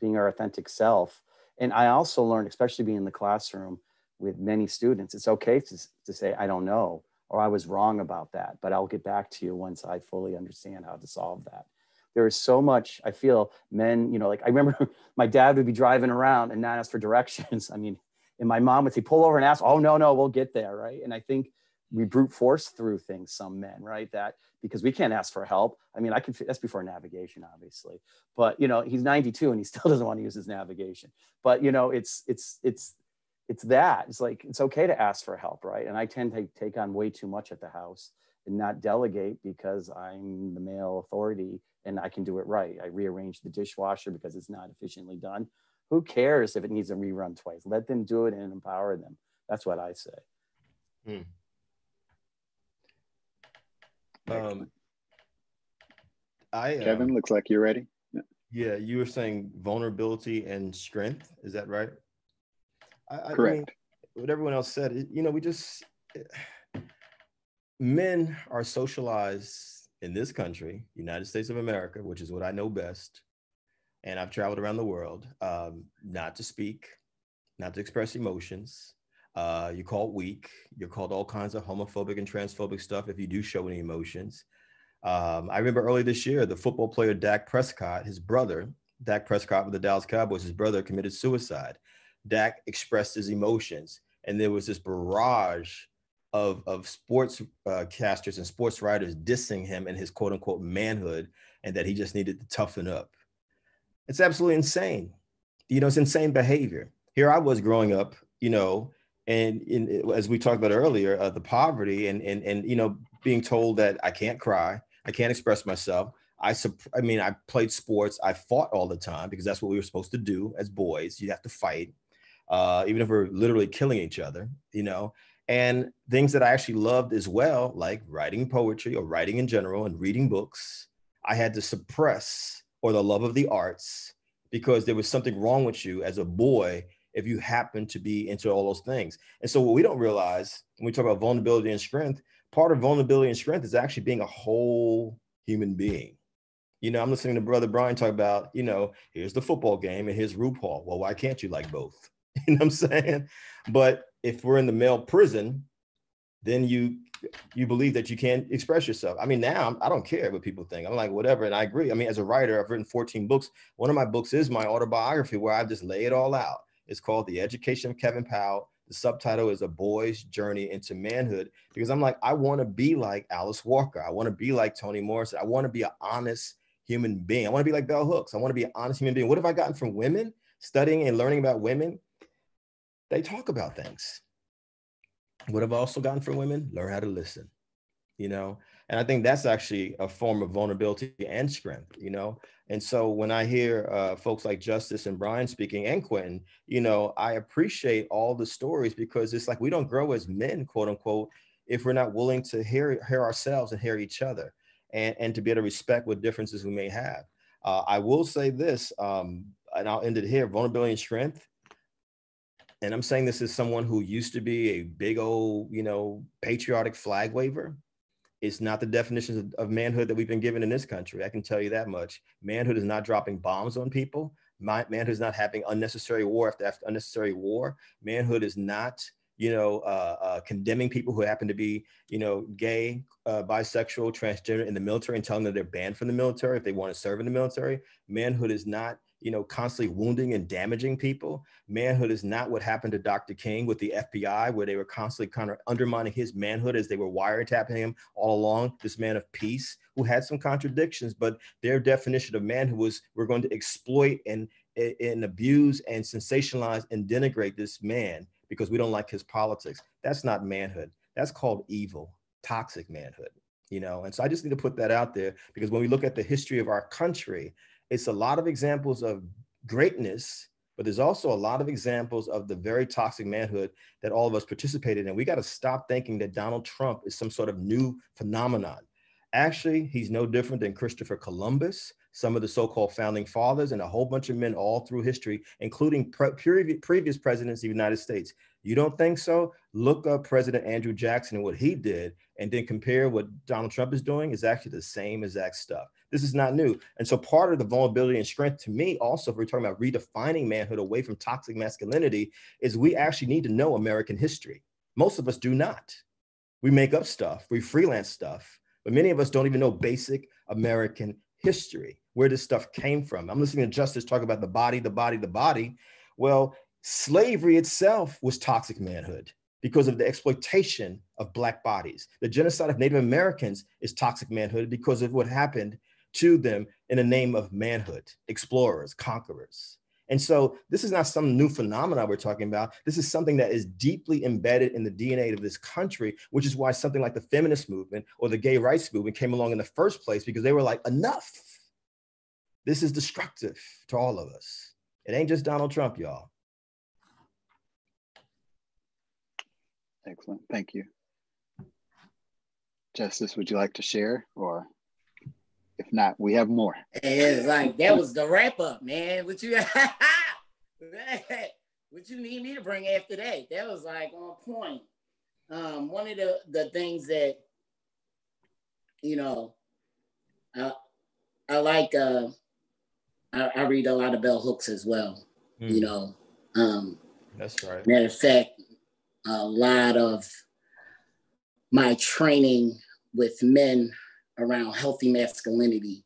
being our authentic self, and I also learned, especially being in the classroom with many students, it's okay to, to say, I don't know, or I was wrong about that, but I'll get back to you once I fully understand how to solve that. There is so much, I feel men, you know, like I remember my dad would be driving around and not ask for directions. I mean, and my mom would say, pull over and ask, oh, no, no, we'll get there, right? And I think we brute force through things, some men, right? That because we can't ask for help. I mean, I could, that's before navigation, obviously. But, you know, he's ninety-two and he still doesn't want to use his navigation. But, you know, it's, it's, it's, it's that. It's like, it's okay to ask for help, right? And I tend to take on way too much at the house and not delegate because I'm the male authority and I can do it right. I rearrange the dishwasher because it's not efficiently done. Who cares if it needs a rerun twice? Let them do it and empower them. That's what I say. Hmm. Um, I, uh, Kevin, looks like you're ready. Yeah. Yeah, you were saying vulnerability and strength. Is that right? I, Correct. I mean, what everyone else said, you know, we just, men are socialized in this country, United States of America, which is what I know best. And I've traveled around the world, um, not to speak, not to express emotions. Uh, you're called weak. You're called all kinds of homophobic and transphobic stuff if you do show any emotions. Um, I remember earlier this year, the football player Dak Prescott, his brother, Dak Prescott with the Dallas Cowboys, his brother committed suicide. Dak expressed his emotions. And there was this barrage of, of sports uh, casters and sports writers dissing him and his quote unquote manhood and that he just needed to toughen up. It's absolutely insane. You know, it's insane behavior. Here I was growing up, you know, and in, as we talked about earlier, uh, the poverty and, and, and, you know, being told that I can't cry, I can't express myself. I, I mean, I played sports. I fought all the time because that's what we were supposed to do as boys. You have to fight, uh, even if we're literally killing each other, you know, and things that I actually loved as well, like writing poetry or writing in general and reading books, I had to suppress, or the love of the arts because there was something wrong with you as a boy if you happen to be into all those things. And so what we don't realize when we talk about vulnerability and strength, part of vulnerability and strength is actually being a whole human being. You know, I'm listening to Brother Brian talk about, you know, here's the football game and here's RuPaul. Well, why can't you like both? You know what I'm saying? But if we're in the male prison, then you you believe that you can't express yourself. I mean, now I don't care what people think. I'm like, whatever. And I agree. I mean, as a writer, I've written fourteen books. One of my books is my autobiography where I just lay it all out. It's called The Education of Kevin Powell. The subtitle is A Boy's Journey into Manhood, because I'm like, I want to be like Alice Walker. I want to be like Toni Morrison. I want to be an honest human being. I want to be like Bell Hooks. I want to be an honest human being. What have I gotten from women? Studying and learning about women, they talk about things. What have I also gotten from women? Learn how to listen, you know? And I think that's actually a form of vulnerability and strength, you know? And so when I hear uh, folks like Justice and Brian speaking and Quentin, you know, I appreciate all the stories, because it's like, we don't grow as men, quote unquote, if we're not willing to hear, hear ourselves and hear each other, and, and to be able to respect what differences we may have. Uh, I will say this, um, and I'll end it here, vulnerability and strength. And I'm saying this as someone who used to be a big old, you know, patriotic flag waver. It's not the definitions of manhood that we've been given in this country. I can tell you that much. Manhood is not dropping bombs on people. Manhood is not having unnecessary war after, after unnecessary war. Manhood is not, you know, uh, uh, condemning people who happen to be, you know, gay, uh, bisexual, transgender in the military and telling them they're banned from the military if they want to serve in the military. Manhood is not, you know, constantly wounding and damaging people. Manhood is not what happened to Doctor King with the F B I, where they were constantly kind of undermining his manhood as they were wiretapping him all along, this man of peace who had some contradictions, but their definition of manhood was, we're going to exploit and, and abuse and sensationalize and denigrate this man because we don't like his politics. That's not manhood. That's called evil, toxic manhood, you know? And so I just need to put that out there, because when we look at the history of our country, it's a lot of examples of greatness, but there's also a lot of examples of the very toxic manhood that all of us participated in. We got to stop thinking that Donald Trump is some sort of new phenomenon. Actually, he's no different than Christopher Columbus, some of the so-called founding fathers, and a whole bunch of men all through history, including pre pre previous presidents of the United States. You don't think so? Look up President Andrew Jackson and what he did, and then compare what Donald Trump is doing is actually the same exact stuff. This is not new. And so part of the vulnerability and strength to me also, if we're talking about redefining manhood away from toxic masculinity, is we actually need to know American history. Most of us do not. We make up stuff, we freelance stuff, but many of us don't even know basic American history, where this stuff came from. I'm listening to Justice talk about the body, the body, the body. Well, slavery itself was toxic manhood because of the exploitation of Black bodies. The genocide of Native Americans is toxic manhood because of what happened to them in the name of manhood, explorers, conquerors. And so this is not some new phenomena we're talking about. This is something that is deeply embedded in the D N A of this country, which is why something like the feminist movement or the gay rights movement came along in the first place, because they were like, enough. This is destructive to all of us. It ain't just Donald Trump, y'all. Excellent, thank you. Justice, would you like to share, or? If not, we have more. It's like, that was the wrap up, man. What you, what you need me to bring after that? That was like on point. Um, one of the, the things that, you know, uh, I like, uh, I, I read a lot of Bell Hooks as well, mm. you know. Um, That's right. Matter of fact, a lot of my training with men around healthy masculinity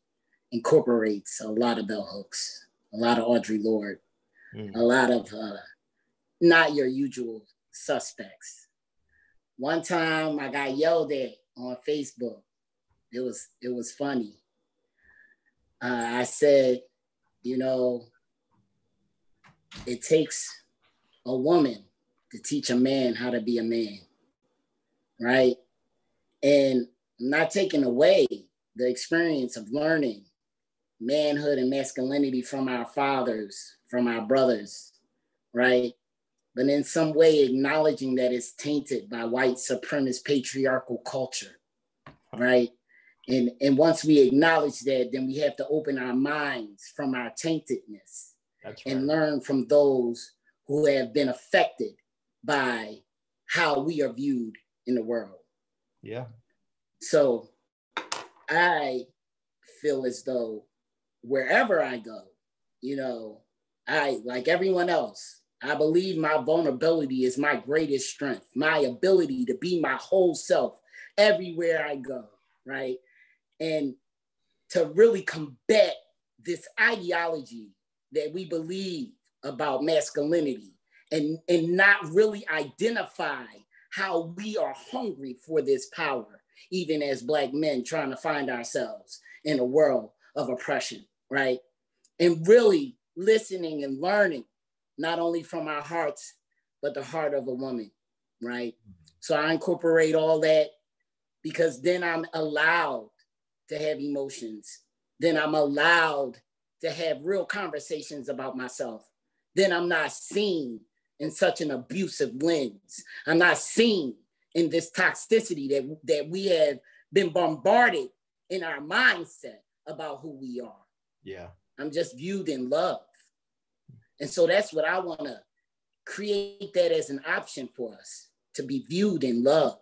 incorporates a lot of Bell Hooks, a lot of Audre Lorde, mm. a lot of uh, not your usual suspects. One time I got yelled at on Facebook. It was, it was funny. Uh, I said, you know, it takes a woman to teach a man how to be a man, right? And not taking away the experience of learning manhood and masculinity from our fathers, from our brothers, right? But in some way acknowledging that it's tainted by white supremacist patriarchal culture, right? And, and once we acknowledge that, then we have to open our minds from our taintedness That's right. And learn from those who have been affected by how we are viewed in the world. Yeah. So I feel as though wherever I go, you know, I, like everyone else, I believe my vulnerability is my greatest strength, my ability to be my whole self everywhere I go, right? And to really combat this ideology that we believe about masculinity and, and not really identify how we are hungry for this power, even as Black men trying to find ourselves in a world of oppression, right? And really listening and learning, not only from our hearts, but the heart of a woman, right? So I incorporate all that because then I'm allowed to have emotions. Then I'm allowed to have real conversations about myself. Then I'm not seen in such an abusive lens. I'm not seen in this toxicity that, that we have been bombarded in our mindset about who we are. Yeah. I'm just viewed in love. And so that's what I want to create, that as an option for us, to be viewed in love,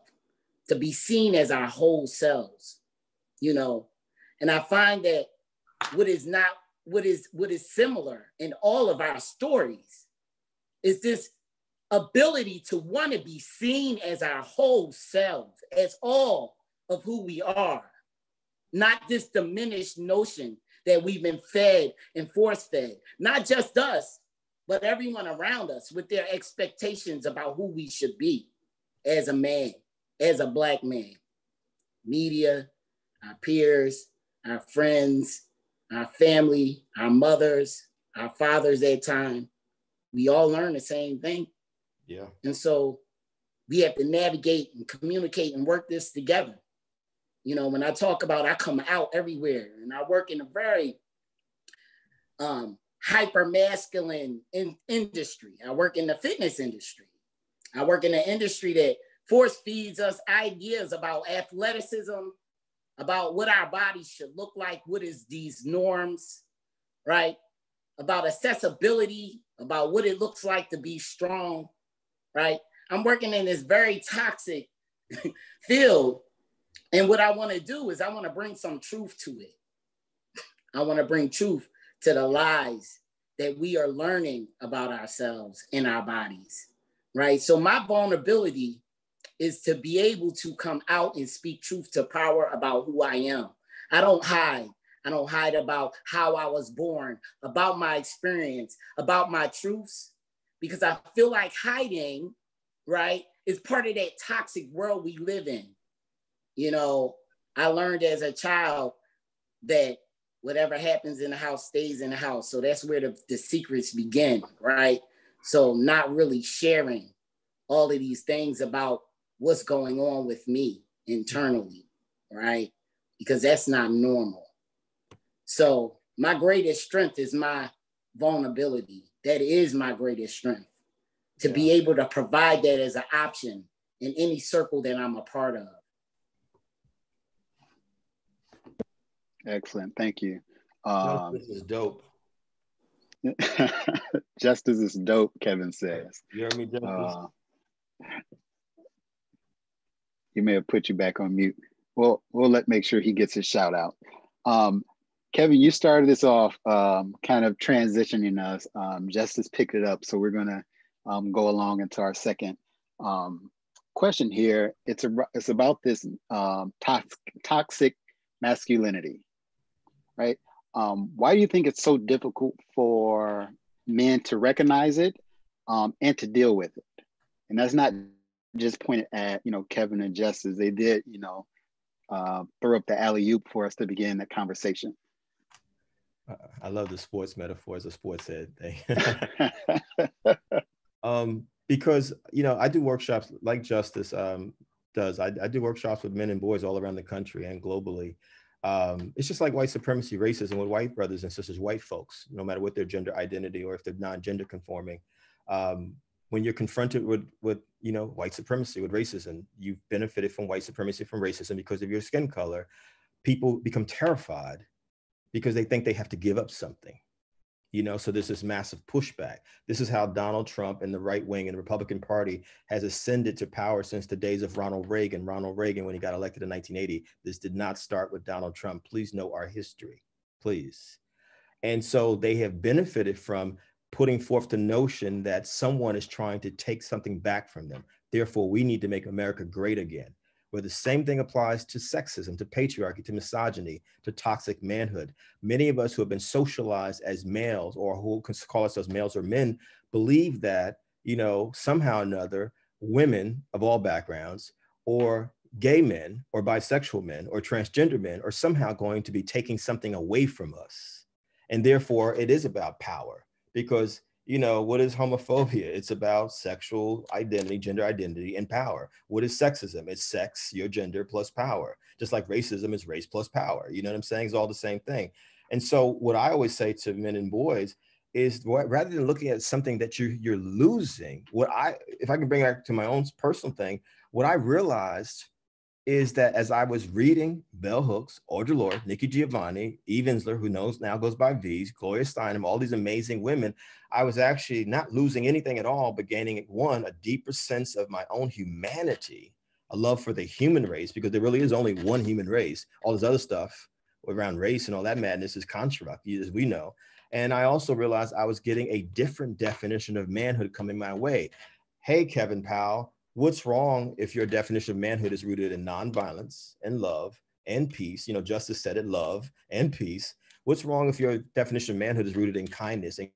to be seen as our whole selves, you know? And I find that what is not, what is, what is similar in all of our stories is this ability to want to be seen as our whole selves, as all of who we are, not this diminished notion that we've been fed and force-fed, not just us, but everyone around us with their expectations about who we should be as a man, as a Black man. Media, our peers, our friends, our family, our mothers, our fathers at time, we all learn the same thing. Yeah. And so we have to navigate and communicate and work this together. You know, when I talk about, I come out everywhere and I work in a very um, hyper-masculine in industry. I work in the fitness industry. I work in an industry that force feeds us ideas about athleticism, about what our bodies should look like, what is these norms, right? About accessibility, about what it looks like to be strong, right? I'm working in this very toxic field. And what I want to do is I want to bring some truth to it. I want to bring truth to the lies that we are learning about ourselves and our bodies, right? So my vulnerability is to be able to come out and speak truth to power about who I am. I don't hide. I don't hide about how I was born, about my experience, about my truths, because I feel like hiding, right, is part of that toxic world we live in. You know, I learned as a child that whatever happens in the house stays in the house. So that's where the, the secrets begin, right? So not really sharing all of these things about what's going on with me internally, right? Because that's not normal. So my greatest strength is my vulnerability. That is my greatest strength, to yeah. be able to provide that as an option in any circle that I'm a part of. Excellent, thank you. Um, Justice is dope. Justice is dope, Kevin says. You heard me, Justice? Uh, he may have put you back on mute. Well, we'll let make sure he gets his shout out. Um, Kevin, you started this off um, kind of transitioning us. Um, Justice picked it up, so we're gonna um, go along into our second um, question here. It's, a, it's about this um, toxic, toxic masculinity. Right? Um, why do you think it's so difficult for men to recognize it um, and to deal with it? And that's not just pointed at, you know, Kevin and Justice. They did, you know, uh, throw up the alley-oop for us to begin the conversation. Uh, I love the sports metaphor as a sports head thing. um, because, you know, I do workshops like Justice um, does. I, I do workshops with men and boys all around the country and globally. Um, it's just like white supremacy, racism with white brothers and sisters, white folks, no matter what their gender identity or if they're non-gender conforming. Um, when you're confronted with, with, you know, white supremacy, with racism, you've benefited from white supremacy, from racism because of your skin color. People become terrified because they think they have to give up something. You know, so there's this massive pushback. This is how Donald Trump and the right wing and the Republican Party has ascended to power since the days of Ronald Reagan. Ronald Reagan, when he got elected in nineteen eighty, this did not start with Donald Trump. Please know our history, please. And so they have benefited from putting forth the notion that someone is trying to take something back from them. Therefore, we need to make America great again, where the same thing applies to sexism, to patriarchy, to misogyny, to toxic manhood. Many of us who have been socialized as males or who call ourselves males or men believe that, you know, somehow or another, women of all backgrounds or gay men or bisexual men or transgender men are somehow going to be taking something away from us. And therefore it is about power because, you know, what is homophobia? It's about sexual identity, gender identity, and power. What is sexism? It's sex, your gender, plus power. Just like racism is race plus power. You know what I'm saying? It's all the same thing. And so what I always say to men and boys is rather than looking at something that you, you're losing, what I, if I can bring it back to my own personal thing, what I realized is that as I was reading Bell Hooks, Audre Lorde, Nikki Giovanni, Evensler, who knows now goes by V's, Gloria Steinem, all these amazing women, I was actually not losing anything at all, but gaining, one, a deeper sense of my own humanity, a love for the human race, because there really is only one human race. All this other stuff around race and all that madness is construct, as we know. And I also realized I was getting a different definition of manhood coming my way. Hey, Kevin Powell, what's wrong if your definition of manhood is rooted in nonviolence and love and peace? You know, Justice said it, love and peace. What's wrong if your definition of manhood is rooted in kindness and,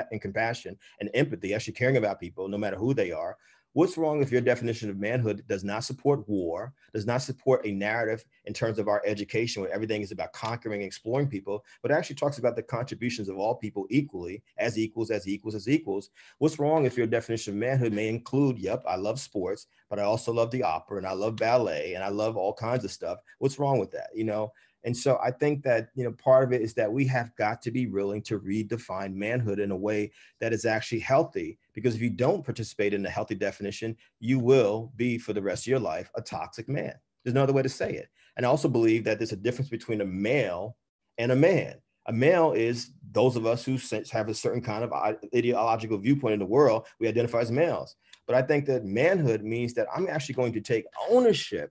and compassion and empathy, actually caring about people no matter who they are? What's wrong if your definition of manhood does not support war, does not support a narrative in terms of our education where everything is about conquering and exploring people, but actually talks about the contributions of all people equally, as equals, as equals, as equals? What's wrong if your definition of manhood may include, yep, I love sports, but I also love the opera and I love ballet and I love all kinds of stuff? What's wrong with that, you know? And so I think that, you know, part of it is that we have got to be willing to redefine manhood in a way that is actually healthy, because if you don't participate in a healthy definition, you will be for the rest of your life a toxic man. There's no other way to say it. And I also believe that there's a difference between a male and a man. A male is those of us who have a certain kind of ideological viewpoint in the world, we identify as males. But I think that manhood means that I'm actually going to take ownership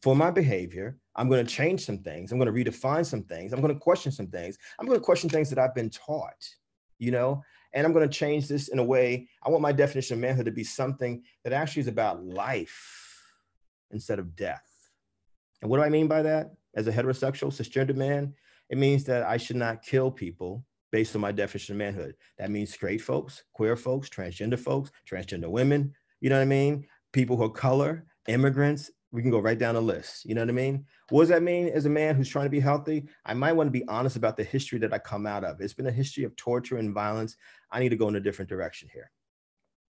for my behavior. I'm going to change some things. I'm going to redefine some things. I'm going to question some things. I'm going to question things that I've been taught, you know, and I'm going to change this in a way. I want my definition of manhood to be something that actually is about life instead of death. And what do I mean by that? As a heterosexual, cisgender man, it means that I should not kill people based on my definition of manhood. That means straight folks, queer folks, transgender folks, transgender women, you know what I mean? People who are color, immigrants. We can go right down the list. You know what I mean? What does that mean as a man who's trying to be healthy? I might want to be honest about the history that I come out of. It's been a history of torture and violence. I need to go in a different direction here.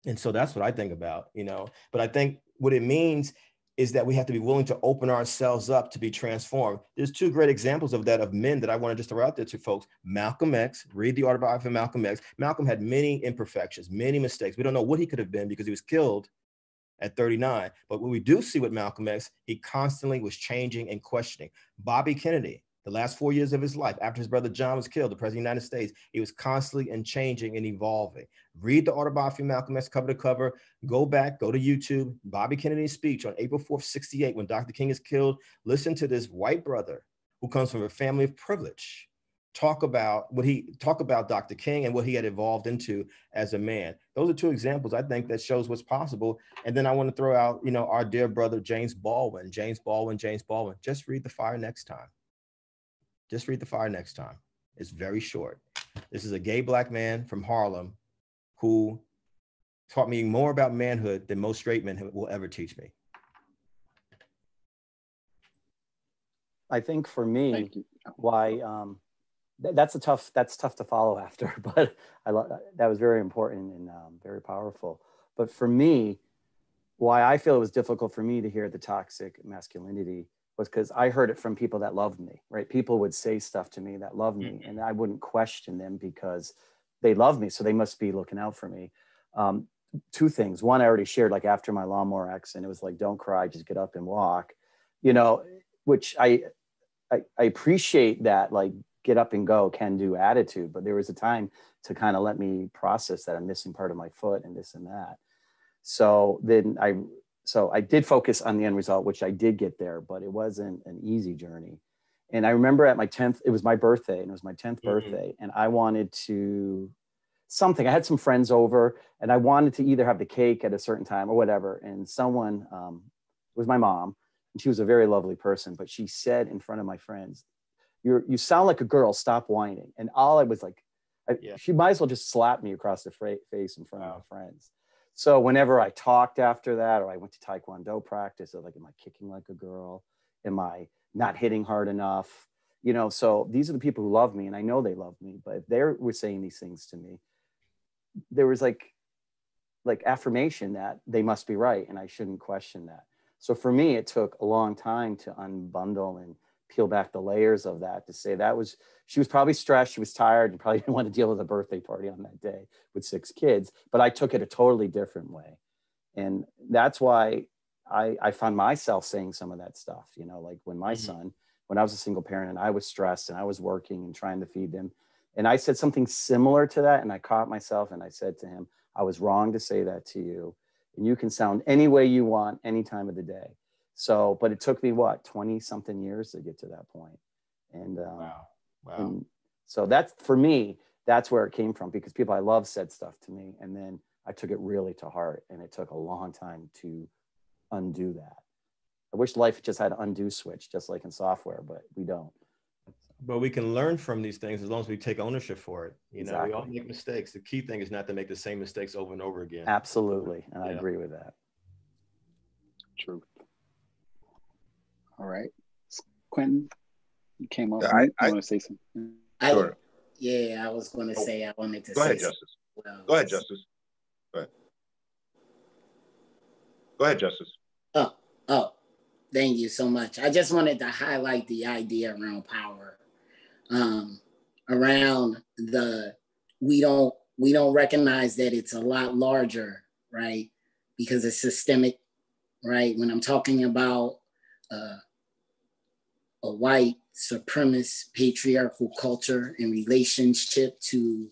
And so that's what I think about, you know, but I think what it means is that we have to be willing to open ourselves up to be transformed. There's two great examples of that, of men that I want to just throw out there to folks. Malcolm X, read the autobiography of Malcolm X. Malcolm had many imperfections, many mistakes. We don't know what he could have been because he was killed at thirty-nine, but what we do see with Malcolm X, he constantly was changing and questioning. Bobby Kennedy, the last four years of his life, after his brother John was killed, the president of the United States, he was constantly and changing and evolving. Read the autobiography of Malcolm X cover to cover, go back, go to YouTube, Bobby Kennedy's speech on April fourth, sixty-eight, when Doctor King is killed. Listen to this white brother who comes from a family of privilege talk about what he talk about Doctor King and what he had evolved into as a man. Those are two examples, I think, that shows what's possible. And then I want to throw out, you know, our dear brother, James Baldwin, James Baldwin, James Baldwin. Just read The Fire Next Time. Just read The Fire Next Time. It's very short. This is a gay black man from Harlem who taught me more about manhood than most straight men will ever teach me. I think for me, why, um, That's a tough, that's tough to follow after, but I love that. That was very important and um, very powerful. But for me, why I feel it was difficult for me to hear the toxic masculinity was because I heard it from people that loved me, right? People would say stuff to me that loved me and I wouldn't question them because they love me. So they must be looking out for me. Um, two things. One, I already shared, like after my lawnmower accident, it was like, don't cry, just get up and walk, you know, which I, I, I appreciate that, like, get up and go, can do attitude. But there was a time to kind of let me process that I'm missing part of my foot and this and that. So then I, so I did focus on the end result, which I did get there, but it wasn't an easy journey. And I remember at my tenth, it was my birthday, and it was my tenth mm-hmm. birthday. And I wanted to something, I had some friends over, and I wanted to either have the cake at a certain time or whatever. And someone, um, it was my mom, and she was a very lovely person, but she said in front of my friends, You're, you sound like a girl, stop whining. And all I was like, I, yeah. she might as well just slap me across the fra- face in front wow. of my friends. So whenever I talked after that, or I went to Taekwondo practice, I was like, am I kicking like a girl? Am I not hitting hard enough? You know, so these are the people who love me, and I know they love me, but if they were saying these things to me, there was like, like affirmation that they must be right, and I shouldn't question that. So for me, it took a long time to unbundle and peel back the layers of that to say that was, she was probably stressed, she was tired, and probably didn't want to deal with a birthday party on that day with six kids, but I took it a totally different way. And that's why I, I found myself saying some of that stuff, you know, like when my mm-hmm. son, when I was a single parent and I was stressed and I was working and trying to feed them, and I said something similar to that, and I caught myself and I said to him, I was wrong to say that to you, and you can sound any way you want any time of the day. So, but it took me what, twenty something years to get to that point. And, um, wow. Wow. and so that's, for me, that's where it came from, because people I love said stuff to me, and then I took it really to heart, and it took a long time to undo that. I wish life just had an undo switch, just like in software, but we don't. But we can learn from these things as long as we take ownership for it. You know, exactly. We all make mistakes. The key thing is not to make the same mistakes over and over again. Absolutely. And yeah. I agree with that. True. All right, Quentin, you came up. I, I, I want to say something. I, sure. Yeah, I was going to oh, say I wanted to. Go say ahead, something. Justice. Well, go ahead, Justice. Go ahead. Go ahead, Justice. Oh, oh, thank you so much. I just wanted to highlight the idea around power, um, around the we don't we don't recognize that it's a lot larger, right? Because it's systemic, right? When I'm talking about uh, a white supremacist patriarchal culture in relationship to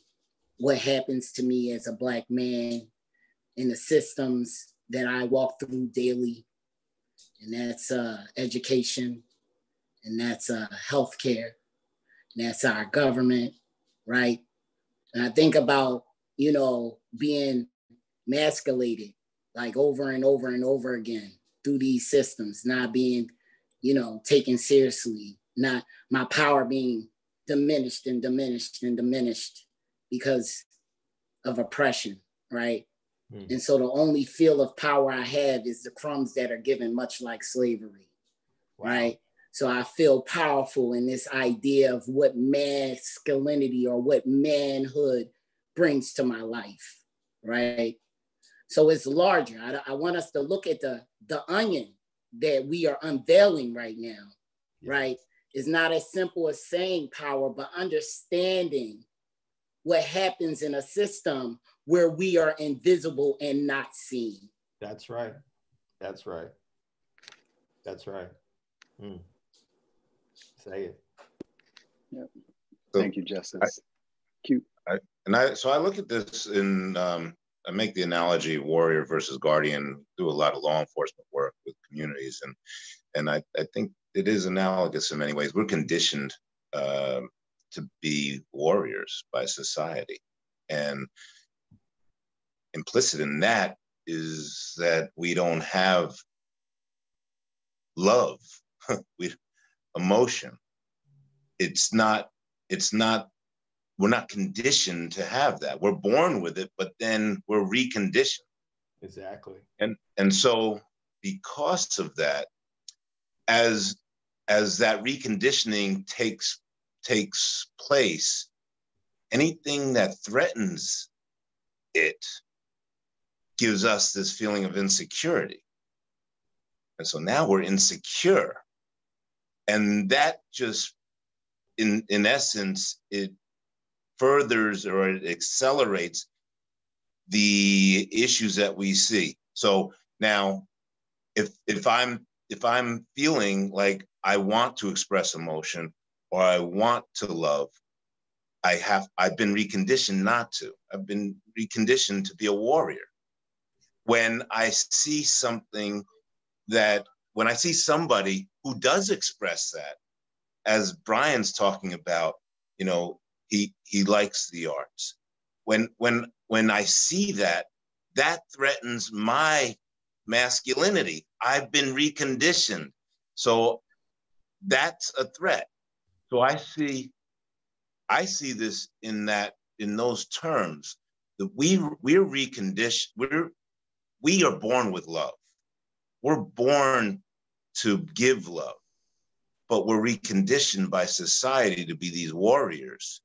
what happens to me as a Black man in the systems that I walk through daily. And that's uh, education, and that's uh, healthcare, and that's our government, right? And I think about, you know, being masculated like over and over and over again through these systems, not being, you know, taken seriously, not my power being diminished and diminished and diminished because of oppression, right? Mm. And so the only feel of power I have is the crumbs that are given, much like slavery, wow. right? So I feel powerful in this idea of what masculinity or what manhood brings to my life, right? So it's larger. I, I want us to look at the, the onion that we are unveiling right now, yeah. right? It's not as simple as saying power, but understanding what happens in a system where we are invisible and not seen. That's right. That's right. That's right. Mm. Say it. Yep. So thank you, Justice. I, Cute. I, and I, so I look at this in, um, I make the analogy warrior versus guardian, do a lot of law enforcement work with communities. And and I, I think it is analogous in many ways. We're conditioned uh, to be warriors by society. And implicit in that is that we don't have love, we emotion. It's not, it's not, we're not conditioned to have that. We're born with it, but then we're reconditioned. Exactly. And and so because of that, as as that reconditioning takes takes place, anything that threatens it gives us this feeling of insecurity. And so now we're insecure. And that just, in in essence, it furthers or it accelerates the issues that we see. So now, if if I'm if I'm feeling like I want to express emotion, or I want to love, I have, I've been reconditioned not to. I've been reconditioned to be a warrior. When I see something that, when I see somebody who does express that, as Brian's talking about, you know, he he likes the arts. When, when, when I see that, that threatens my masculinity. I've been reconditioned. So that's a threat. So I see, I see this in that, in those terms, that we we're reconditioned, we're we are born with love. We're born to give love, but we're reconditioned by society to be these warriors.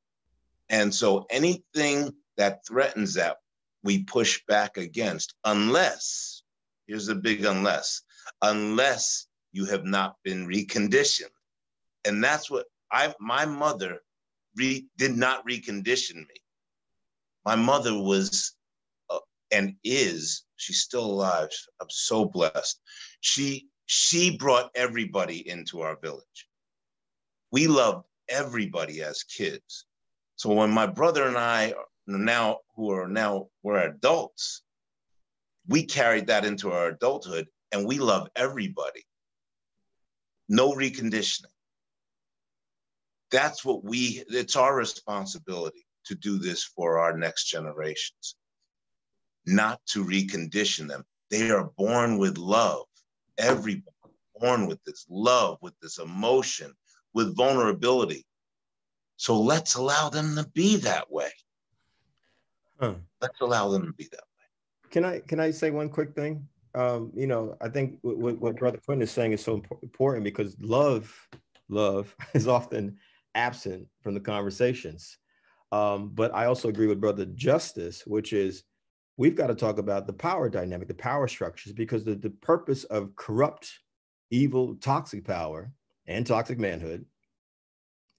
And so anything that threatens that, we push back against, unless, here's the big unless, unless you have not been reconditioned. And that's what I, my mother re, did not recondition me. My mother was, uh, and is, she's still alive. I'm so blessed. She, she brought everybody into our village. We loved everybody as kids. So when my brother and I now, who are now, we're adults, we carried that into our adulthood, and we love everybody. No reconditioning. That's what we, it's our responsibility to do this for our next generations, not to recondition them. They are born with love. Everybody born with this love, with this emotion, with vulnerability. So let's allow them to be that way. Huh. Let's allow them to be that way. Can I, can I say one quick thing? Um, you know, I think what, what Brother Quinn is saying is so important, because love, love is often absent from the conversations. Um, but I also agree with Brother Justice, which is, we've got to talk about the power dynamic, the power structures, because the, the purpose of corrupt, evil, toxic power and toxic manhood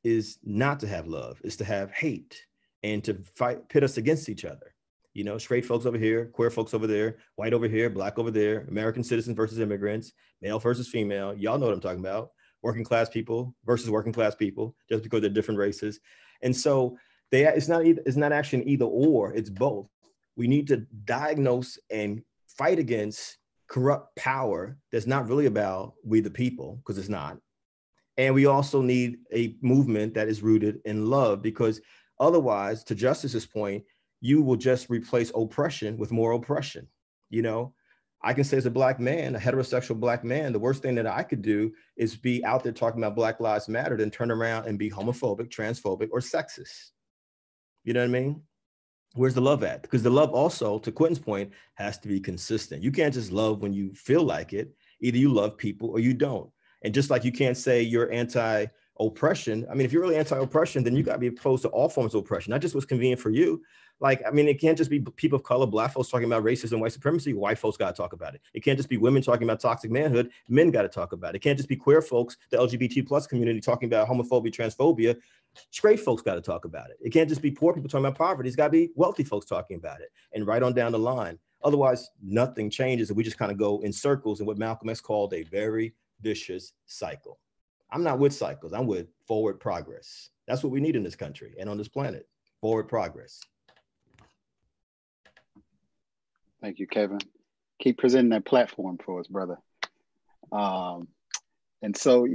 is not to have love, is to have hate and to fight, pit us against each other. You know, straight folks over here, queer folks over there, white over here, black over there, American citizens versus immigrants, male versus female. Y'all know what I'm talking about. Working class people versus working class people, just because they're different races. And so they, it's not, it's not actually an either or, it's both. We need to diagnose and fight against corrupt power that's not really about we the people, because it's not. And we also need a movement that is rooted in love, because otherwise, to Justice's point, you will just replace oppression with more oppression. You know, I can say as a black man, a heterosexual black man, the worst thing that I could do is be out there talking about Black Lives Matter, then turn around and be homophobic, transphobic, or sexist. You know what I mean? Where's the love at? Because the love also, to Quentin's point, has to be consistent. You can't just love when you feel like it. Either you love people or you don't. And just like you can't say you're anti-oppression, I mean, if you're really anti-oppression, then you gotta be opposed to all forms of oppression, not just what's convenient for you. Like, I mean, it can't just be people of color, black folks talking about racism, white supremacy, white folks gotta talk about it. It can't just be women talking about toxic manhood, men gotta talk about it. It can't just be queer folks, the L G B T plus community talking about homophobia, transphobia, straight folks gotta talk about it. It can't just be poor people talking about poverty, it's gotta be wealthy folks talking about it, and right on down the line. Otherwise, nothing changes, and we just kind of go in circles in what Malcolm X called a very vicious cycle. I'm not with cycles, I'm with forward progress. That's what we need in this country and on this planet, forward progress. Thank you, Kevin. Keep presenting that platform for us, brother. Um, and so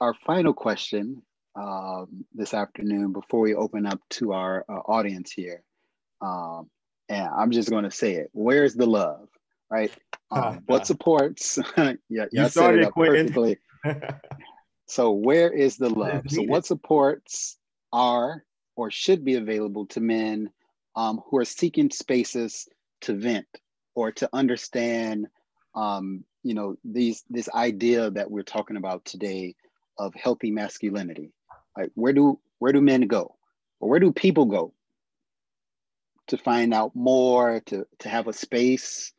our final question um, this afternoon, before we open up to our uh, audience here, um, and I'm just gonna say it, where's the love, right? Um, what supports, yeah, you said it up perfectly. So where is the love? So what supports are or should be available to men um, who are seeking spaces to vent or to understand, um, you know, these this idea that we're talking about today of healthy masculinity? Like, where do where do men go, or where do people go to find out more, to to have a space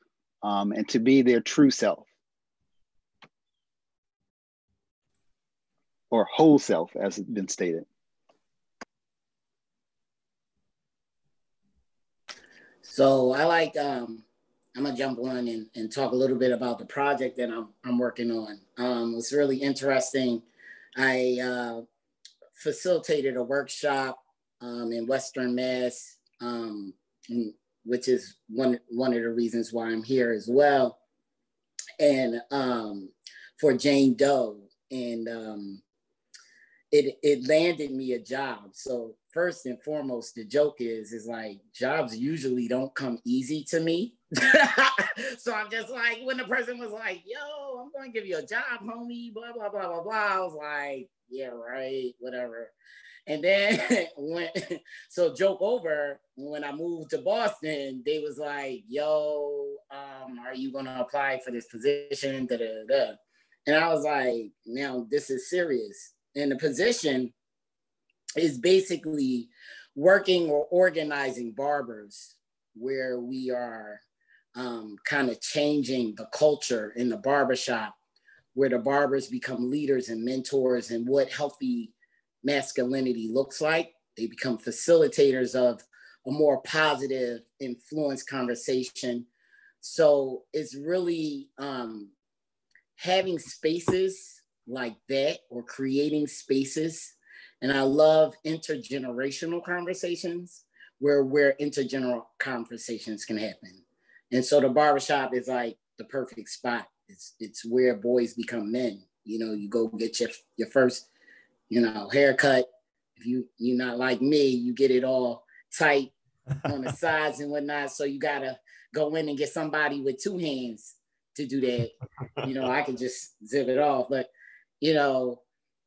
um, and to be their true self or whole self, as it's been stated? So I like, um, I'm gonna jump on and, and talk a little bit about the project that I'm, I'm working on. Um, it's really interesting. I uh, facilitated a workshop um, in Western Mass, um, and, which is one, one of the reasons why I'm here as well. And um, for Jane Doe, and um, it, it landed me a job. So first and foremost, the joke is, is like, jobs usually don't come easy to me. So I'm just like, when the person was like, yo, I'm gonna give you a job, homie, blah, blah, blah, blah, blah. I was like, yeah, right, whatever. And then when, so joke over, when I moved to Boston, they was like, yo, um, are you gonna apply for this position? Da, da, da. And I was like, now this is serious. And the position is basically working or organizing barbers, where we are um, kind of changing the culture in the barbershop, where the barbers become leaders and mentors and what healthy masculinity looks like. They become facilitators of a more positive influence conversation. So it's really um, having spaces like that, or creating spaces. And I love intergenerational conversations, where where intergenerational conversations can happen. And so the barbershop is like the perfect spot. It's, it's where boys become men. You know, you go get your, your first, you know, haircut. If you, you're not like me, you get it all tight on the sides and whatnot. So you gotta go in and get somebody with two hands to do that. You know, I can just zip it off, but you know,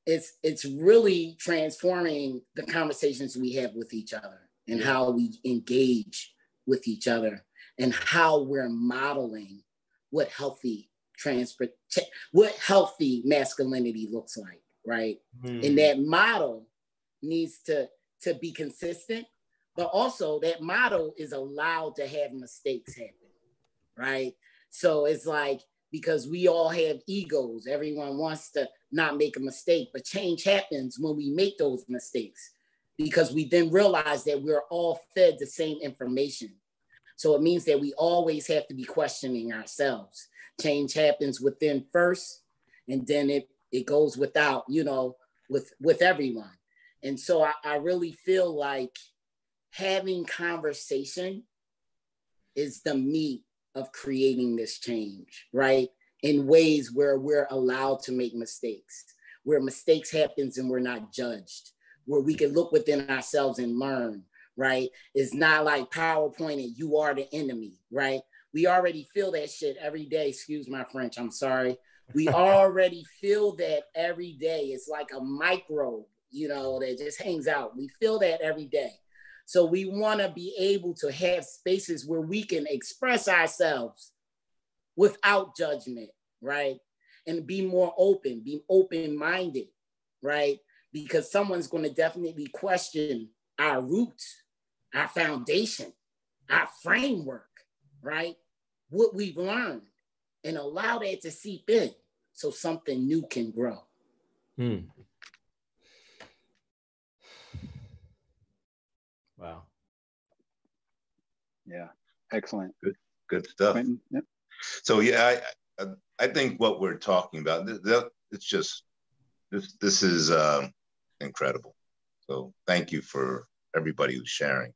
it's, it's really transforming the conversations we have with each other, and how we engage with each other, and how we're modeling what healthy transport, what healthy masculinity looks like. Right. Mm. And that model needs to, to be consistent, but also that model is allowed to have mistakes happen. Right. So it's like, because we all have egos, everyone wants to not make a mistake, but change happens when we make those mistakes, because we then realize that we're all fed the same information. So it means that we always have to be questioning ourselves. Change happens within first, and then it It goes without, you know, with, with everyone. And so I, I really feel like having conversation is the meat of creating this change, right? In ways where we're allowed to make mistakes, where mistakes happen and we're not judged, where we can look within ourselves and learn, right? It's not like PowerPoint and you are the enemy, right? We already feel that shit every day. Excuse my French, I'm sorry. We already feel that every day. It's like a microbe, you know, that just hangs out. We feel that every day. So we want to be able to have spaces where we can express ourselves without judgment, right? And be more open, be open-minded, right? Because someone's going to definitely question our roots, our foundation, our framework, right? What we've learned. And allow that to seep in, so something new can grow. Hmm. Wow. Yeah, excellent. Good, good stuff. Quentin, yep. So yeah, I, I I think what we're talking about, it's just this this is um, incredible. So thank you for everybody who's sharing.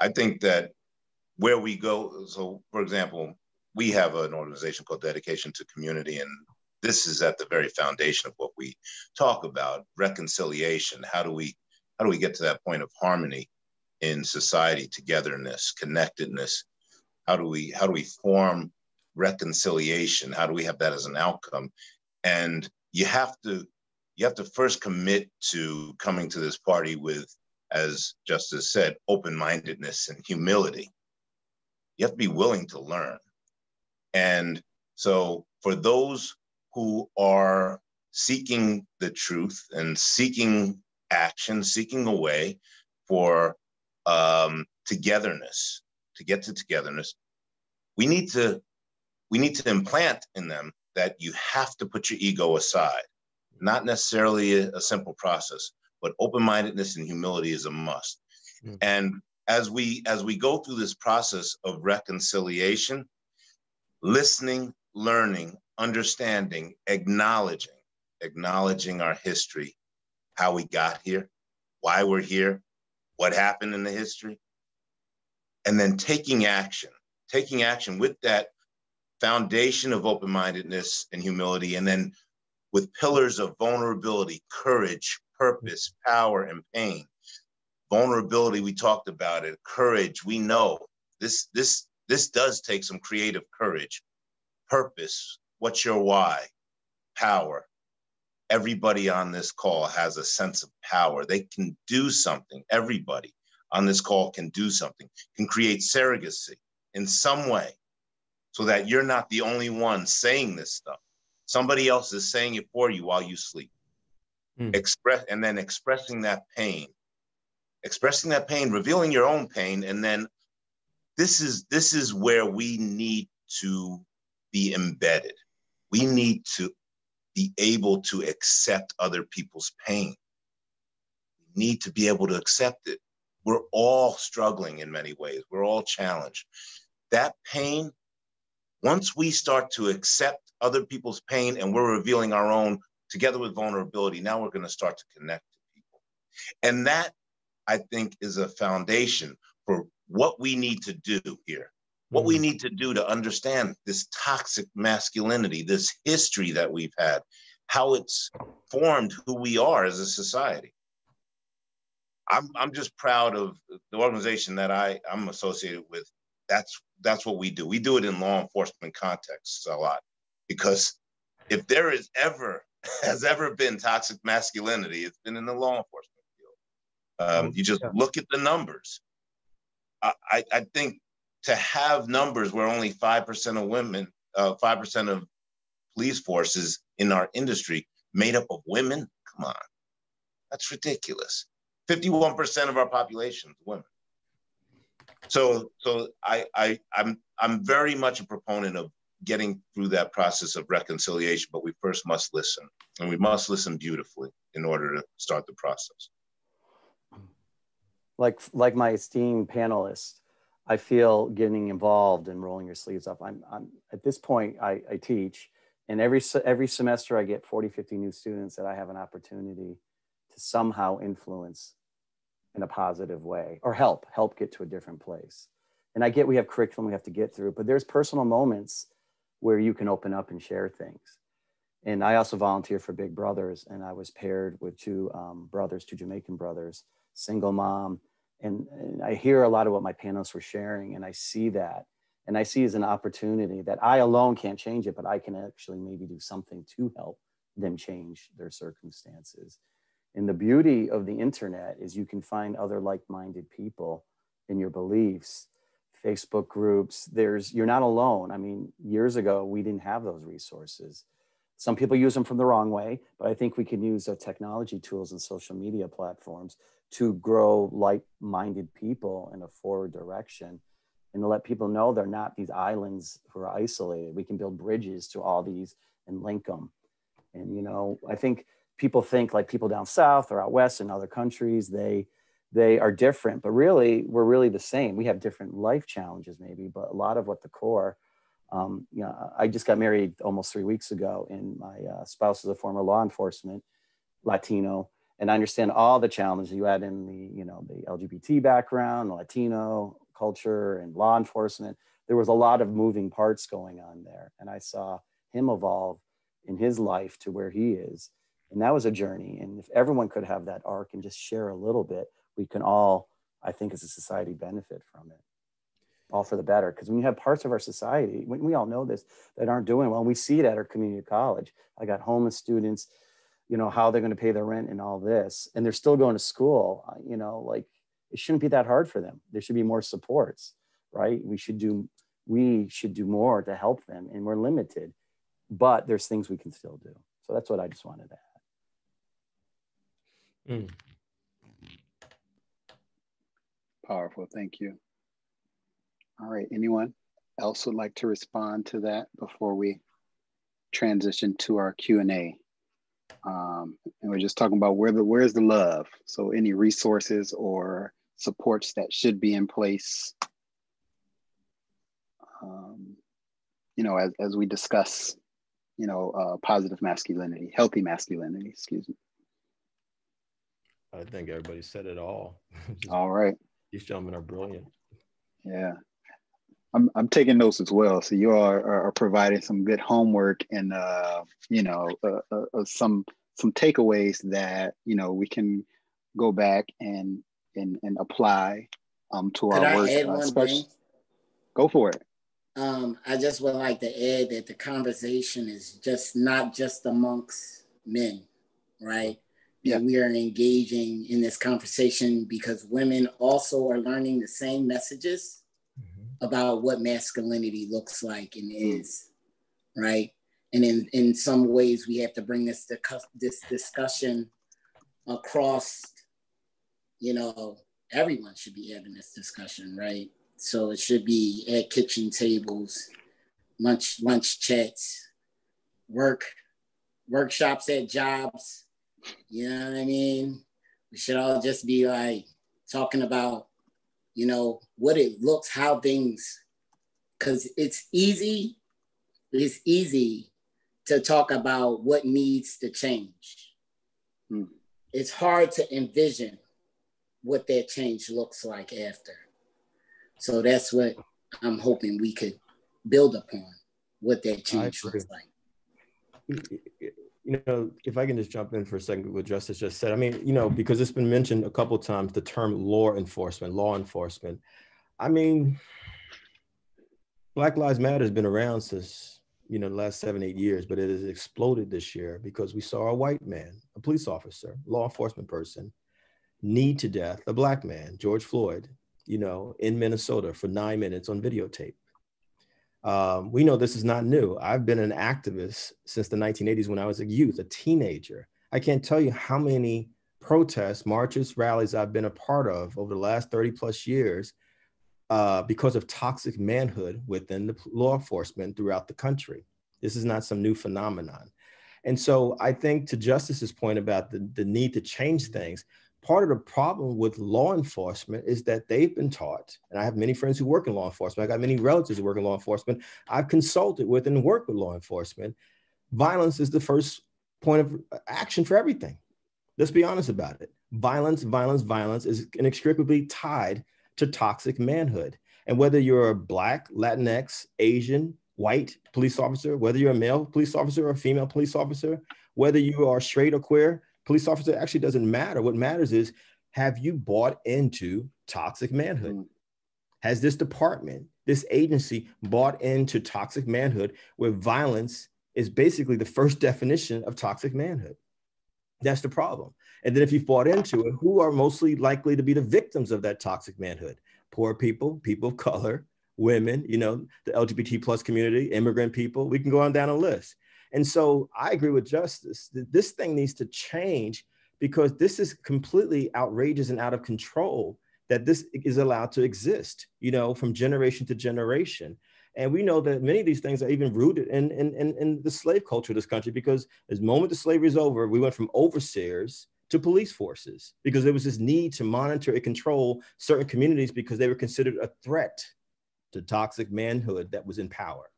I think that where we go, so for example, we have an organization called Dedication to Community, and this is at the very foundation of what we talk about, reconciliation. How do we, how do we get to that point of harmony in society, togetherness, connectedness? How do we, how do we form reconciliation? How do we have that as an outcome? And you have to, you have to first commit to coming to this party with, as Justice said, open-mindedness and humility. You have to be willing to learn. And so for those who are seeking the truth and seeking action, seeking a way for um, togetherness, to get to togetherness, we need to, we need to implant in them that you have to put your ego aside. Not necessarily a, a simple process, but open-mindedness and humility is a must. Mm-hmm. And as we, as we go through this process of reconciliation, listening, learning, understanding, acknowledging, acknowledging our history how we got here, why we're here, what happened in the history, and then taking action, taking action with that foundation of open-mindedness and humility, and then with pillars of vulnerability, courage, purpose, power, and pain. Vulnerability, we talked about it. Courage, we know this, this, this does take some creative courage. Purpose, what's your why? Power. Everybody on this call has a sense of power. They can do something. Everybody on this call can do something, can create surrogacy in some way so that you're not the only one saying this stuff. Somebody else is saying it for you while you sleep. Mm. Express, and then expressing that pain, expressing that pain, revealing your own pain. And then this is, this is where we need to be embedded. We need to be able to accept other people's pain. We need to be able to accept it. We're all struggling in many ways. We're all challenged. That pain, once we start to accept other people's pain and we're revealing our own together with vulnerability, now we're going to start to connect to people. And that, I think, is a foundation for what we need to do here, what we need to do to understand this toxic masculinity, this history that we've had, how it's formed who we are as a society. I'm, I'm just proud of the organization that I, I'm associated with. That's, that's what we do. We do it in law enforcement contexts a lot, because if there is ever, has ever been toxic masculinity, it's been in the law enforcement field. Um, you just look at the numbers. I, I, I think to have numbers where only five percent of women, uh, five percent of police forces in our industry made up of women, come on, that's ridiculous. fifty-one percent of our population is women. So, so I, I, I'm, I'm very much a proponent of getting through that process of reconciliation, but we first must listen, and we must listen beautifully in order to start the process. Like, like my esteemed panelist, I feel getting involved and rolling your sleeves up. I'm, I'm at this point, I, I teach, and every, every semester I get forty, fifty new students that I have an opportunity to somehow influence in a positive way, or help, help get to a different place. And I get, we have curriculum we have to get through, but there's personal moments where you can open up and share things. And I also volunteer for Big Brothers, and I was paired with two um, brothers, two Jamaican brothers, single mom. And, and I hear a lot of what my panelists were sharing, and I see that. And I see as an opportunity that I alone can't change it, but I can actually maybe do something to help them change their circumstances. And the beauty of the internet is you can find other like-minded people in your beliefs, Facebook groups. There's, you're not alone. I mean, years ago, we didn't have those resources. Some people use them from the wrong way, but I think we can use the technology tools and social media platforms to grow like-minded people in a forward direction, and to let people know they're not these islands who are isolated. We can build bridges to all these and link them. And, you know, I think people think like people down south or out west in other countries, they, they are different, but really, we're really the same. We have different life challenges maybe, but a lot of what the core, um, you know, I just got married almost three weeks ago, and my uh, spouse is a former law enforcement Latino, and I understand all the challenges you had in the, you know, the L G B T background, Latino culture, and law enforcement. There was a lot of moving parts going on there. And I saw him evolve in his life to where he is. And that was a journey. And if everyone could have that arc and just share a little bit, we can all, I think, as a society, benefit from it, all for the better. Because when you have parts of our society, we, we all know this, that aren't doing well. We see it at our community college. I got homeless students, you know, how they're going to pay their rent and all this, and they're still going to school. You know, like, it shouldn't be that hard for them. There should be more supports, right? We should do, we should do more to help them, and we're limited, but there's things we can still do. So that's what I just wanted to add. Mm. Powerful, thank you. All right, anyone else would like to respond to that before we transition to our Q and A? Um, and we're just talking about where the, where's the love? So any resources or supports that should be in place, um, you know, as, as we discuss, you know, uh, positive masculinity, healthy masculinity, excuse me. I think everybody said it all. All right. These gentlemen are brilliant. Yeah. I'm I'm taking notes as well. So you are are, are providing some good homework and uh you know uh, uh, some some takeaways that you know we can go back and and and apply um to Could our I work. Add uh, one special- thing? Go for it. Um, I just would like to add that the conversation is just not just amongst men, right? Yeah. That we are engaging in this conversation because women also are learning the same messages mm-hmm. about what masculinity looks like and is, right? And in, in some ways, we have to bring this, this discussion across, you know, everyone should be having this discussion, right? So it should be at kitchen tables, lunch lunch chats, work, workshops at jobs. You know what I mean? We should all just be like talking about, you know, what it looks, how things, because it's easy, it's easy to talk about what needs to change. Mm. It's hard to envision what that change looks like after. So that's what I'm hoping we could build upon, what that change looks like. You know, if I can just jump in for a second with what Justice just said, I mean, you know, because it's been mentioned a couple of times, the term law enforcement, law enforcement. I mean, Black Lives Matter has been around since, you know, the last seven, eight years, but it has exploded this year because we saw a white man, a police officer, law enforcement person, kneed to death, a black man, George Floyd, you know, in Minnesota for nine minutes on videotape. Um, we know this is not new. I've been an activist since the nineteen eighties when I was a youth, a teenager. I can't tell you how many protests, marches, rallies I've been a part of over the last thirty plus years uh, because of toxic manhood within the law enforcement throughout the country. This is not some new phenomenon. And so I think to Justice's point about the, the need to change things, part of the problem with law enforcement is that they've been taught, and I have many friends who work in law enforcement. I got many relatives who work in law enforcement. I've consulted with and worked with law enforcement. Violence is the first point of action for everything. Let's be honest about it. Violence, violence, violence is inextricably tied to toxic manhood. And whether you're a Black, Latinx, Asian, white police officer, whether you're a male police officer or a female police officer, whether you are straight or queer, police officer, actually doesn't matter. What matters is, have you bought into toxic manhood? Mm. Has this department, this agency bought into toxic manhood where violence is basically the first definition of toxic manhood? That's the problem. And then if you've bought into it, who are mostly likely to be the victims of that toxic manhood? Poor people, people of color, women, you know, the L G B T plus community, immigrant people, we can go on down a list. And so I agree with Justice that this thing needs to change because this is completely outrageous and out of control that this is allowed to exist, you know, from generation to generation. And we know that many of these things are even rooted in, in, in, in the slave culture of this country, because the moment the slavery is over, we went from overseers to police forces because there was this need to monitor and control certain communities because they were considered a threat to toxic manhood that was in power.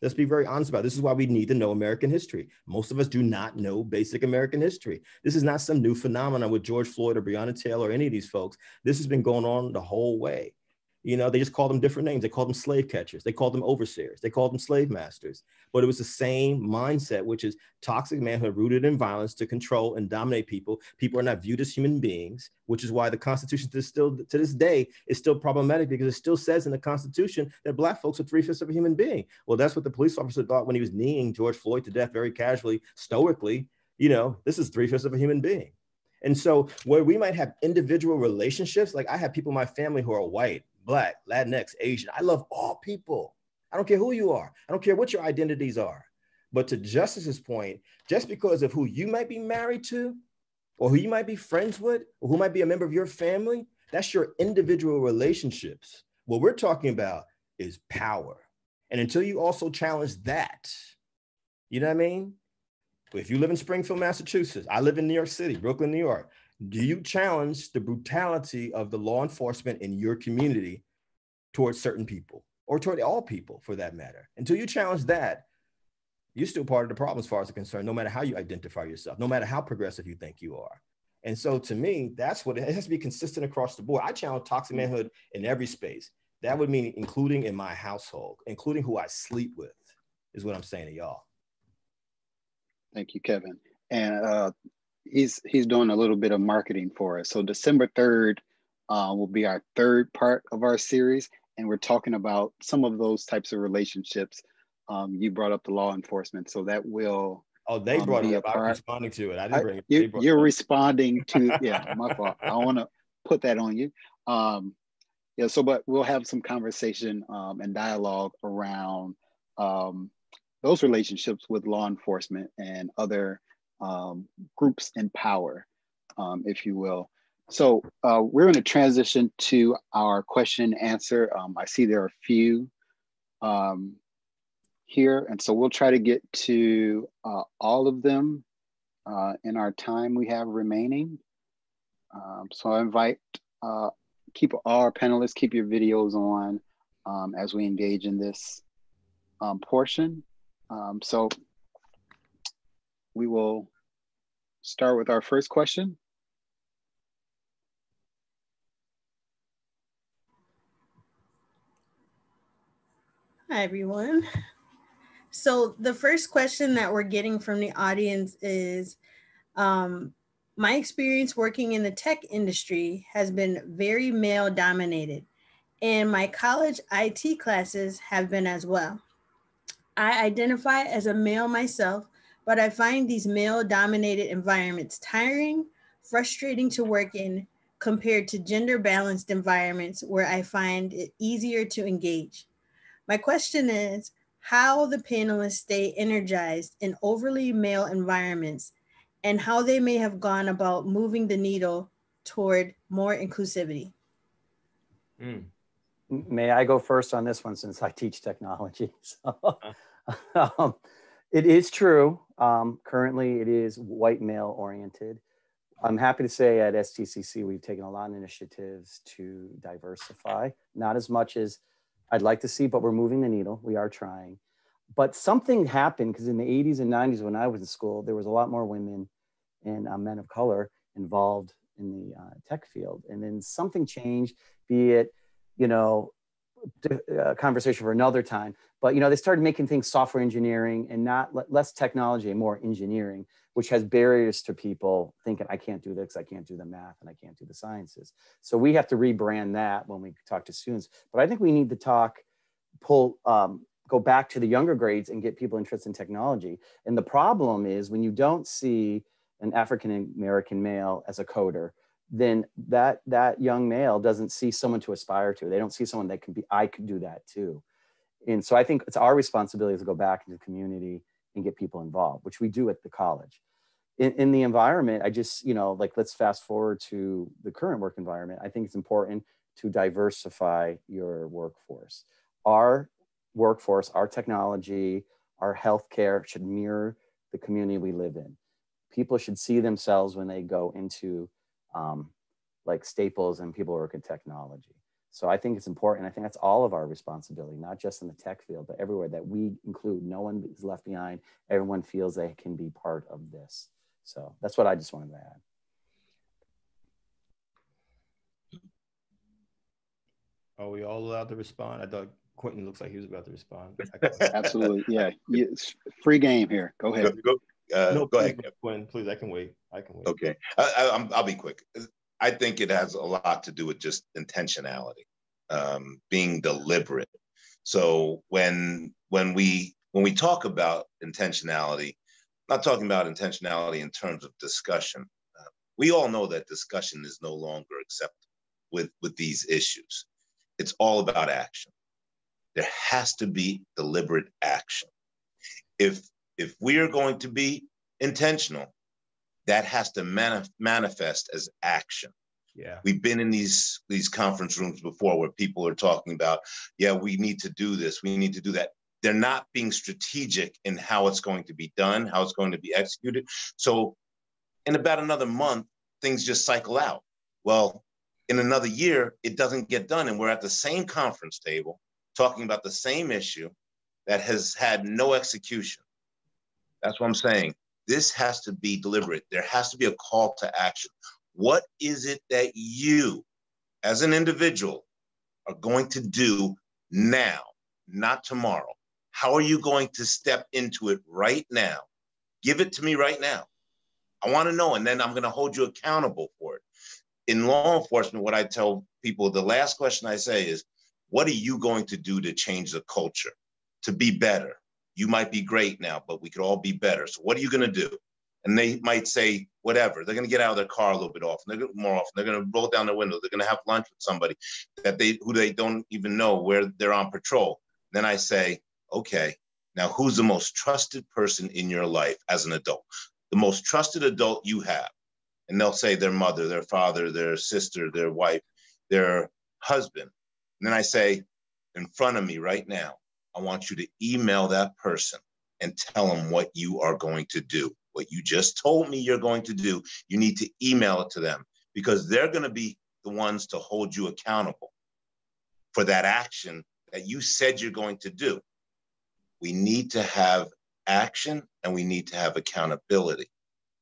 Let's be very honest about it. This is why we need to know American history. Most of us do not know basic American history. This is not some new phenomenon with George Floyd or Breonna Taylor or any of these folks. This has been going on the whole way. You know, they just call them different names. They call them slave catchers. They call them overseers. They call them slave masters. But it was the same mindset, which is toxic manhood rooted in violence to control and dominate people. People are not viewed as human beings, which is why the Constitution is still, to this day, is still problematic because it still says in the Constitution that Black folks are three-fifths of a human being. Well, that's what the police officer thought when he was kneeing George Floyd to death very casually, stoically. You know, this is three-fifths of a human being. And so where we might have individual relationships, like I have people in my family who are white, Black, Latinx, Asian. I love all people. I don't care who you are. I don't care what your identities are. But to Justice's point, just because of who you might be married to, or who you might be friends with, or who might be a member of your family, that's your individual relationships. What we're talking about is power. And until you also challenge that, you know what I mean? If you live in Springfield, Massachusetts, I live in New York City, Brooklyn, New York. Do you challenge the brutality of the law enforcement in your community towards certain people or toward all people for that matter? Until you challenge that, you're still part of the problem as far as I'm concerned, no matter how you identify yourself, no matter how progressive you think you are. And so to me, that's what, it has to be consistent across the board. I challenge toxic manhood in every space. That would mean including in my household, including who I sleep with, is what I'm saying to y'all. Thank you, Kevin. And uh, he's, he's doing a little bit of marketing for us. So December third uh, will be our third part of our series. And we're talking about some of those types of relationships. Um, you brought up the law enforcement, so that will... Oh, they um, brought it up. I'm responding to it. I didn't bring it. You, you're it responding to, yeah, my fault. I want to put that on you. Um, yeah, so, but we'll have some conversation um, and dialogue around um, those relationships with law enforcement and other um, groups in power, um, if you will. So uh, we're going to transition to our question and answer. Um, I see there are a few um, here, and so we'll try to get to uh, all of them uh, in our time we have remaining. Um, so I invite, uh, keep all our panelists, keep your videos on um, as we engage in this um, portion. Um, so we will start with our first question. Hi, everyone. So the first question that we're getting from the audience is, um, my experience working in the tech industry has been very male dominated, and my college I T classes have been as well. I identify as a male myself, but I find these male dominated environments tiring, frustrating to work in compared to gender balanced environments where I find it easier to engage. My question is how the panelists stay energized in overly male environments and how they may have gone about moving the needle toward more inclusivity. Mm. May I go first on this one since I teach technology? So, um, it is true. Um, currently, it is white male oriented. I'm happy to say at S T C C, we've taken a lot of initiatives to diversify, not as much as I'd like to see, but we're moving the needle. We are trying. But something happened because in the eighties and nineties when I was in school, there was a lot more women and uh, men of color involved in the uh, tech field. And then something changed, be it, you know, a conversation for another time. But, you know, they started making things software engineering and not less technology and more engineering, which has barriers to people thinking, I can't do this, I can't do the math, and I can't do the sciences. So we have to rebrand that when we talk to students. But I think we need to talk, pull, um, go back to the younger grades and get people interested in technology. And the problem is when you don't see an African-American male as a coder, then that, that young male doesn't see someone to aspire to. They don't see someone that can be, I could do that too. And so I think it's our responsibility to go back into the community and get people involved, which we do at the college. In, in the environment, I just, you know, like let's fast forward to the current work environment. I think it's important to diversify your workforce. Our workforce, our technology, our healthcare should mirror the community we live in. People should see themselves when they go into um, like Staples and people who work in technology. So I think it's important. I think that's all of our responsibility, not just in the tech field, but everywhere that we include. No one is left behind. Everyone feels they can be part of this. So that's what I just wanted to add. Are we all allowed to respond? I thought Quentin looks like he was about to respond. Absolutely. Yeah. It's free game here. Go ahead. Go, go, uh, no, go ahead, Quentin. Please, I can wait. I can wait. Okay. I, I, I'll be quick. I think it has a lot to do with just intentionality, um, being deliberate. So when when we when we talk about intentionality, I'm not talking about intentionality in terms of discussion. Uh, we all know that discussion is no longer acceptable with with these issues. It's all about action. There has to be deliberate action. If if we are going to be intentional, that has to manif manifest as action. Yeah, we've been in these these conference rooms before where people are talking about, yeah, we need to do this, we need to do that. They're not being strategic in how it's going to be done, how it's going to be executed. So in about another month, things just cycle out. Well, in another year, it doesn't get done. And we're at the same conference table talking about the same issue that has had no execution. That's what I'm saying. this has to be deliberate. There has to be a call to action. What is it that you, as an individual, are going to do now, not tomorrow? How are you going to step into it right now? Give it to me right now. I want to know, and then I'm going to hold you accountable for it. In law enforcement, what I tell people, the last question I say is, what are you going to do to change the culture, to be better? You might be great now, but we could all be better. So what are you going to do? And they might say, whatever. They're going to get out of their car a little bit often. They're going to, more often. They're going to roll down their window. They're going to have lunch with somebody that they who they don't even know where they're on patrol. Then I say, okay, now who's the most trusted person in your life as an adult? The most trusted adult you have. And they'll say their mother, their father, their sister, their wife, their husband. And then I say, in front of me right now, I want you to email that person and tell them what you are going to do. What you just told me you're going to do, you need to email it to them, because they're going to be the ones to hold you accountable for that action that you said you're going to do. We need to have action and we need to have accountability.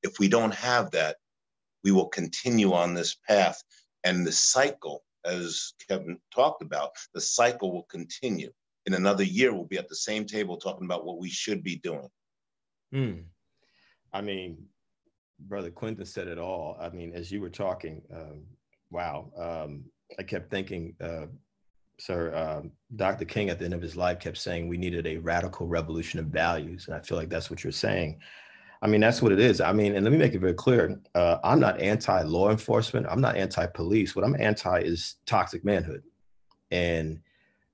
If we don't have that, we will continue on this path, and the cycle, as Kevin talked about, the cycle will continue. In another year, we'll be at the same table talking about what we should be doing. Mm. I mean, Brother Quentin said it all. I mean, as you were talking, um, wow. Um, I kept thinking, uh, sir, uh, Doctor King at the end of his life kept saying we needed a radical revolution of values. And I feel like that's what you're saying. I mean, that's what it is. I mean, and let me make it very clear. Uh, I'm not anti-law enforcement. I'm not anti-police. What I'm anti is toxic manhood. And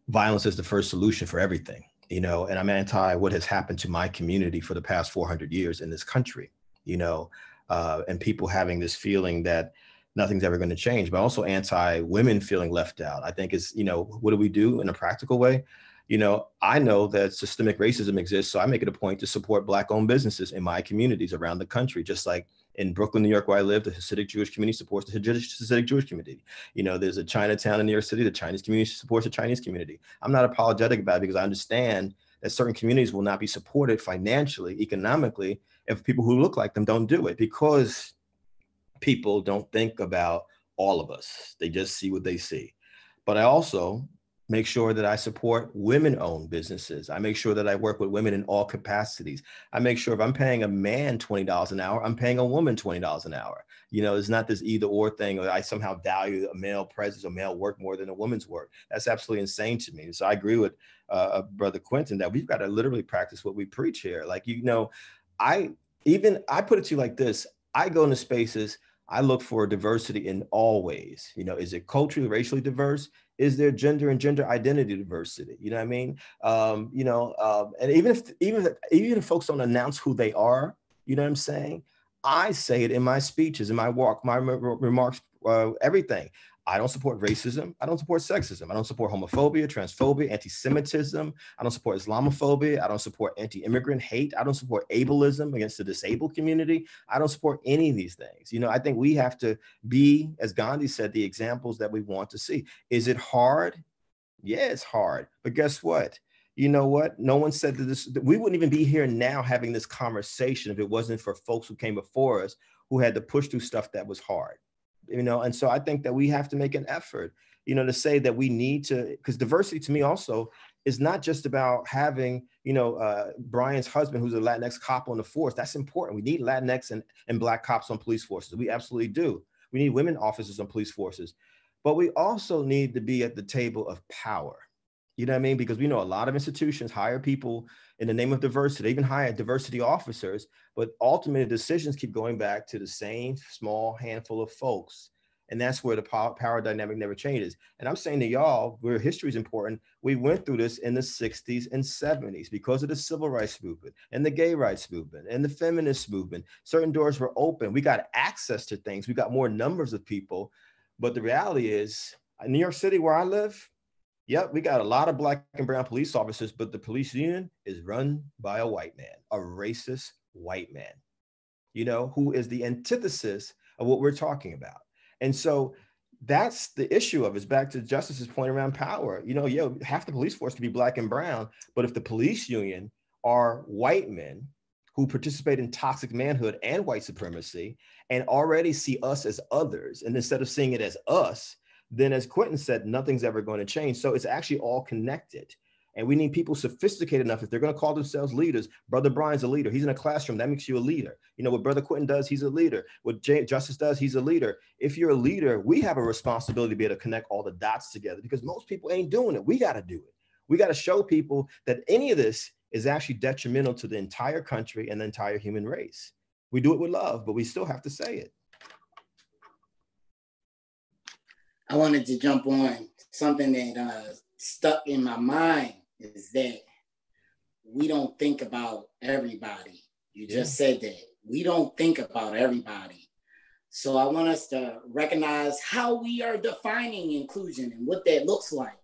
violence is the first solution for everything. You know, and I'm anti what has happened to my community for the past four hundred years in this country, you know, uh, and people having this feeling that nothing's ever going to change, but also anti women feeling left out. I think it's, you know, what do we do in a practical way? You know, I know that systemic racism exists, so I make it a point to support Black owned businesses in my communities around the country, just like in Brooklyn, New York, where I live, the Hasidic Jewish community supports the Hasidic Jewish community. You know, there's a Chinatown in New York City, the Chinese community supports the Chinese community. I'm not apologetic about it because I understand that certain communities will not be supported financially, economically, if people who look like them don't do it, because people don't think about all of us. They just see what they see. But I also make sure that I support women-owned businesses. I make sure that I work with women in all capacities. I make sure if I'm paying a man twenty dollars an hour, I'm paying a woman twenty dollars an hour. You know, it's not this either or thing, or I somehow value a male presence or male work more than a woman's work. That's absolutely insane to me. So I agree with uh, Brother Quentin that we've got to literally practice what we preach here. Like, you know, I even, I put it to you like this, I go into spaces, I look for diversity in all ways. You know, is it culturally, racially diverse? Is there gender and gender identity diversity? You know what I mean? Um, you know, uh, and even if even if, even if folks don't announce who they are, you know what I'm saying? I say it in my speeches, in my walk, my re remarks, uh, everything. I don't support racism. I don't support sexism. I don't support homophobia, transphobia, anti-Semitism. I don't support Islamophobia. I don't support anti-immigrant hate. I don't support ableism against the disabled community. I don't support any of these things. You know, I think we have to be, as Gandhi said, the examples that we want to see. Is it hard? Yeah, it's hard. But guess what? You know what? No one said that this, that we wouldn't even be here now having this conversation if it wasn't for folks who came before us who had to push through stuff that was hard. You know, and so I think that we have to make an effort, you know, to say that we need to, because diversity to me also is not just about having, you know, uh, Brian's husband, who's a Latinx cop on the force. That's important. We need Latinx and, and Black cops on police forces. We absolutely do. We need women officers on police forces, but we also need to be at the table of power. You know what I mean? Because we know a lot of institutions hire people in the name of diversity. They even hire diversity officers, but ultimately decisions keep going back to the same small handful of folks. And that's where the power, power dynamic never changes. And I'm saying to y'all, where history is important, we went through this in the sixties and seventies because of the civil rights movement and the gay rights movement and the feminist movement. Certain doors were open. We got access to things. We got more numbers of people. But the reality is, in New York City, where I live, yep, we got a lot of Black and brown police officers, but the police union is run by a white man, a racist white man, you know, who is the antithesis of what we're talking about. And so that's the issue of it's back to Justice's point around power. You know, yo, half the police force could be Black and brown, but if the police union are white men who participate in toxic manhood and white supremacy and already see us as others. And instead of seeing it as us, then as Quentin said, nothing's ever going to change. So it's actually all connected. And we need people sophisticated enough, if they're going to call themselves leaders. Brother Brian's a leader. He's in a classroom. That makes you a leader. You know, what Brother Quentin does, he's a leader. What J- Justice does, he's a leader. If you're a leader, we have a responsibility to be able to connect all the dots together, because most people ain't doing it. We got to do it. We got to show people that any of this is actually detrimental to the entire country and the entire human race. We do it with love, but we still have to say it. I wanted to jump on something that uh, stuck in my mind, is that we don't think about everybody. You yeah. just said that. We don't think about everybody. So I want us to recognize how we are defining inclusion and what that looks like,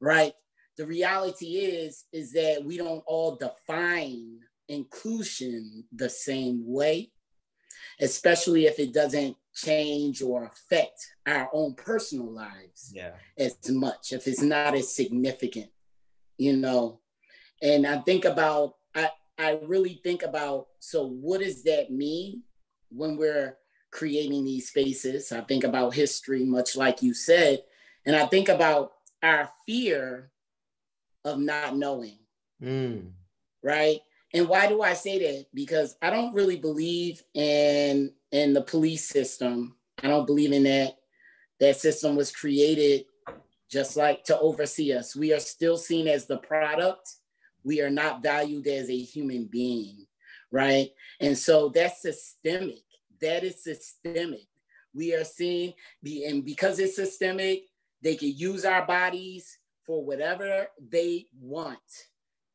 right? The reality is, is that we don't all define inclusion the same way, especially if it doesn't change or affect our own personal lives yeah. as much, if it's not as significant, you know? And I think about, I, I really think about, so what does that mean when we're creating these spaces? I think about history, much like you said, and I think about our fear of not knowing, mm. right? And why do I say that? Because I don't really believe in in the police system. I don't believe in that. That system was created just like to oversee us. We are still seen as the product. We are not valued as a human being, right? And so that's systemic. That is systemic. We are seen, and because it's systemic, they can use our bodies for whatever they want.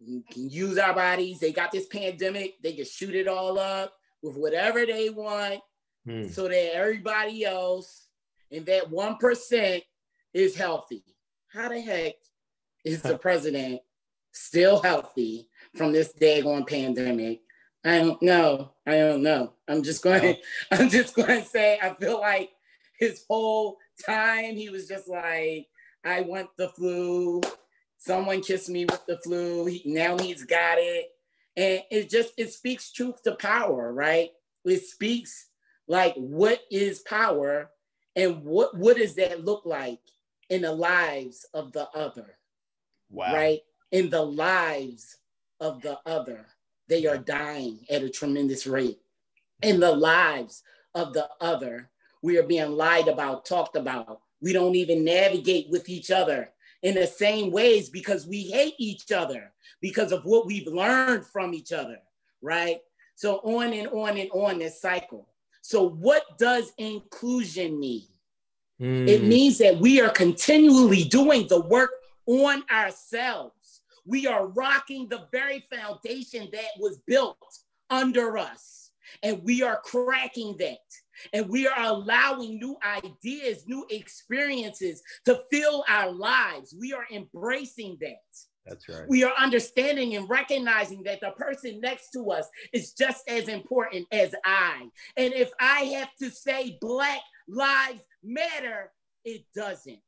You can use our bodies. They got this pandemic. They can shoot it all up with whatever they want hmm. so that everybody else and that one percent is healthy. How the heck is the president still healthy from this daggone pandemic? I don't know. I don't know. I'm just going to, I'm just going to say, I feel like his whole time, he was just like, I want the flu. Someone kissed me with the flu. He, now he's got it. And it just, it speaks truth to power, right? It speaks like, what is power and what, what does that look like in the lives of the other? Wow. Right? In the lives of the other. They are dying at a tremendous rate. In the lives of the other, we are being lied about, talked about. We don't even navigate with each other in the same ways because we hate each other because of what we've learned from each other, right? So on and on and on this cycle. So what does inclusion mean? Mm. It means that we are continually doing the work on ourselves. We are rocking the very foundation that was built under us, and we are cracking that. And we are allowing new ideas, new experiences to fill our lives. We are embracing that. That's right. We are understanding and recognizing that the person next to us is just as important as I. And if I have to say Black Lives Matter, it doesn't.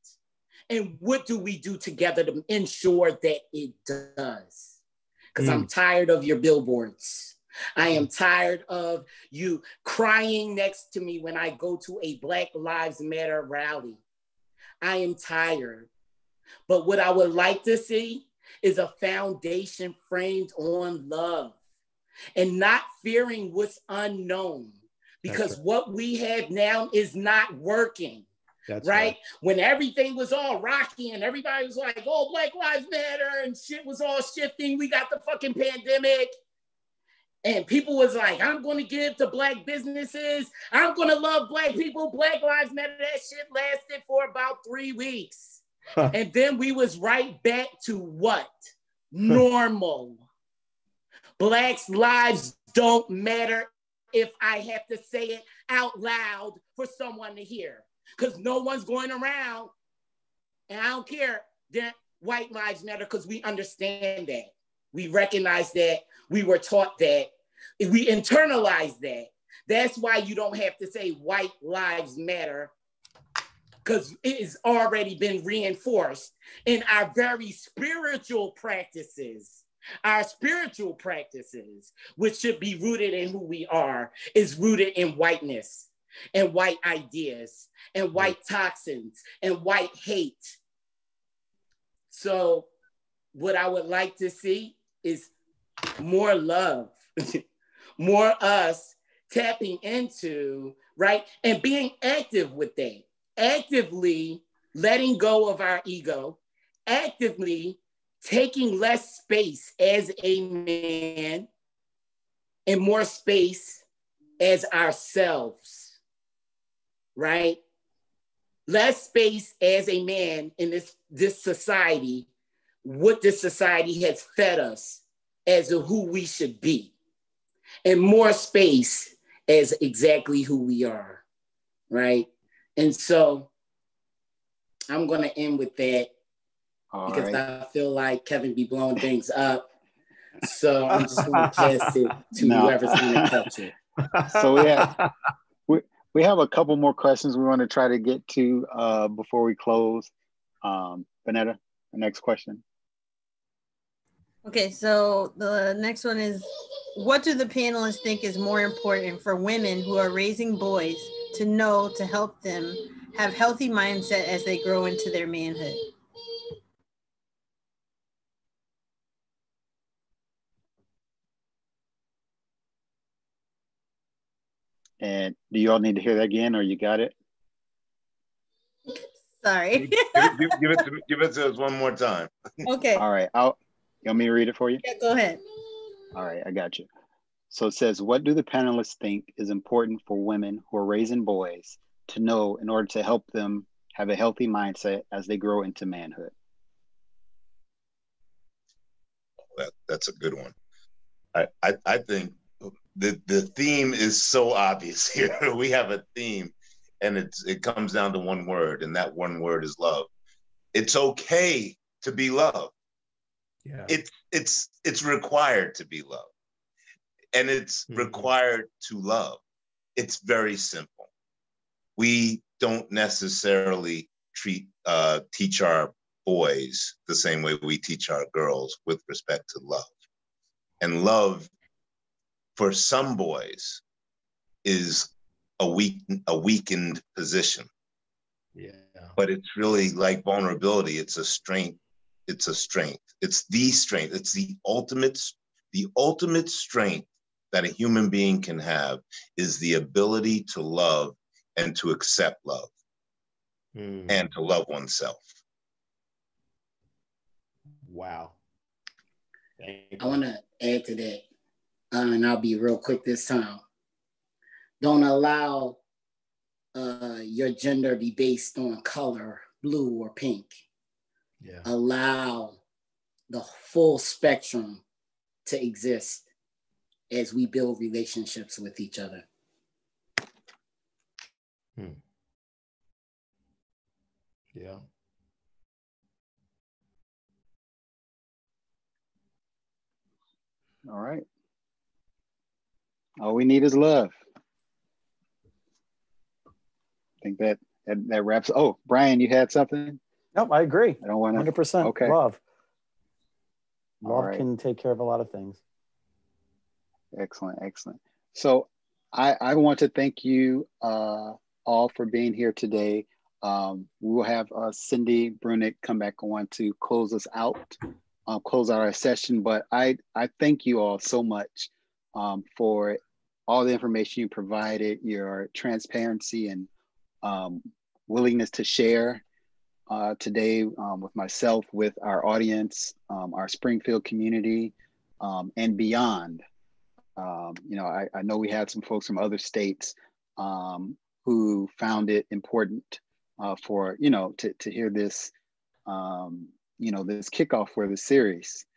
And what do we do together to ensure that it does? Because mm. I'm tired of your billboards. I am tired of you crying next to me when I go to a Black Lives Matter rally. I am tired. But what I would like to see is a foundation framed on love and not fearing what's unknown, because That's right. what we have now is not working. That's right? right. When everything was all rocky and everybody was like, oh, Black Lives Matter and shit was all shifting. We got the fucking pandemic. And people was like, I'm going to give to Black businesses. I'm going to love Black people. Black Lives Matter. That shit lasted for about three weeks. Huh. And then we was right back to what? Normal. Black's lives don't matter if I have to say it out loud for someone to hear. Because no one's going around. And I don't care that white lives matter, because we understand that. We recognize that. We were taught that. We internalize that. That's why you don't have to say white lives matter, because it has already been reinforced in our very spiritual practices Our spiritual practices, which should be rooted in who we are, is rooted in whiteness and white ideas and white toxins and white hate. So what I would like to see is more love, more us tapping into, right? And being active with that, actively letting go of our ego, actively taking less space as a man and more space as ourselves, right? Less space as a man in this, this society, what this society has fed us as to who we should be, and more space as exactly who we are, right? And so I'm gonna end with that. All because right. I feel like Kevin be blowing things up. So I'm just gonna pass it to no. whoever's gonna catch it. So we have, we, we have a couple more questions we wanna try to get to uh, before we close. Um, Vanetta, the next question. Okay, so the next one is, what do the panelists think is more important for women who are raising boys to know to help them have healthy mindset as they grow into their manhood? And do you all need to hear that again, or you got it? Sorry. give, give, give, it to, give it to us one more time. Okay. All right. I'll, you want me to read it for you? Yeah, go ahead. All right, I got you. So it says, what do the panelists think is important for women who are raising boys to know in order to help them have a healthy mindset as they grow into manhood? That, that's a good one. I, I, I think The the theme is so obvious here. We have a theme, and it's, it comes down to one word, and that one word is love. It's okay to be loved. Yeah. It's it's it's required to be loved, and it's mm-hmm. required to love. It's very simple. We don't necessarily treat uh, teach our boys the same way we teach our girls with respect to love, and love. For some boys, is a weak, a weakened position. Yeah. But it's really like vulnerability. It's a strength. It's a strength. It's the strength. It's the ultimate, the ultimate strength that a human being can have is the ability to love and to accept love mm. and to love oneself. Wow. I want to add to that. Uh, and I'll be real quick this time. Don't allow uh, your gender to be based on color, blue or pink. Yeah. Allow the full spectrum to exist as we build relationships with each other. Hmm. Yeah. All right. All we need is love. I think that that, that wraps. Oh, Brian, you had something? Nope, I agree. I don't want to. one hundred percent. Okay. Love. Love right. can take care of a lot of things. Excellent, excellent. So I, I want to thank you uh, all for being here today. Um, we will have uh, Cindy Brunig come back on to close us out, uh, close out our session. But I, I thank you all so much. Um, for all the information you provided, your transparency and um, willingness to share uh, today um, with myself, with our audience, um, our Springfield community, um, and beyond. Um, you know, I, I know we had some folks from other states um, who found it important uh, for, you know, to, to hear this, um, you know, this kickoff for the series.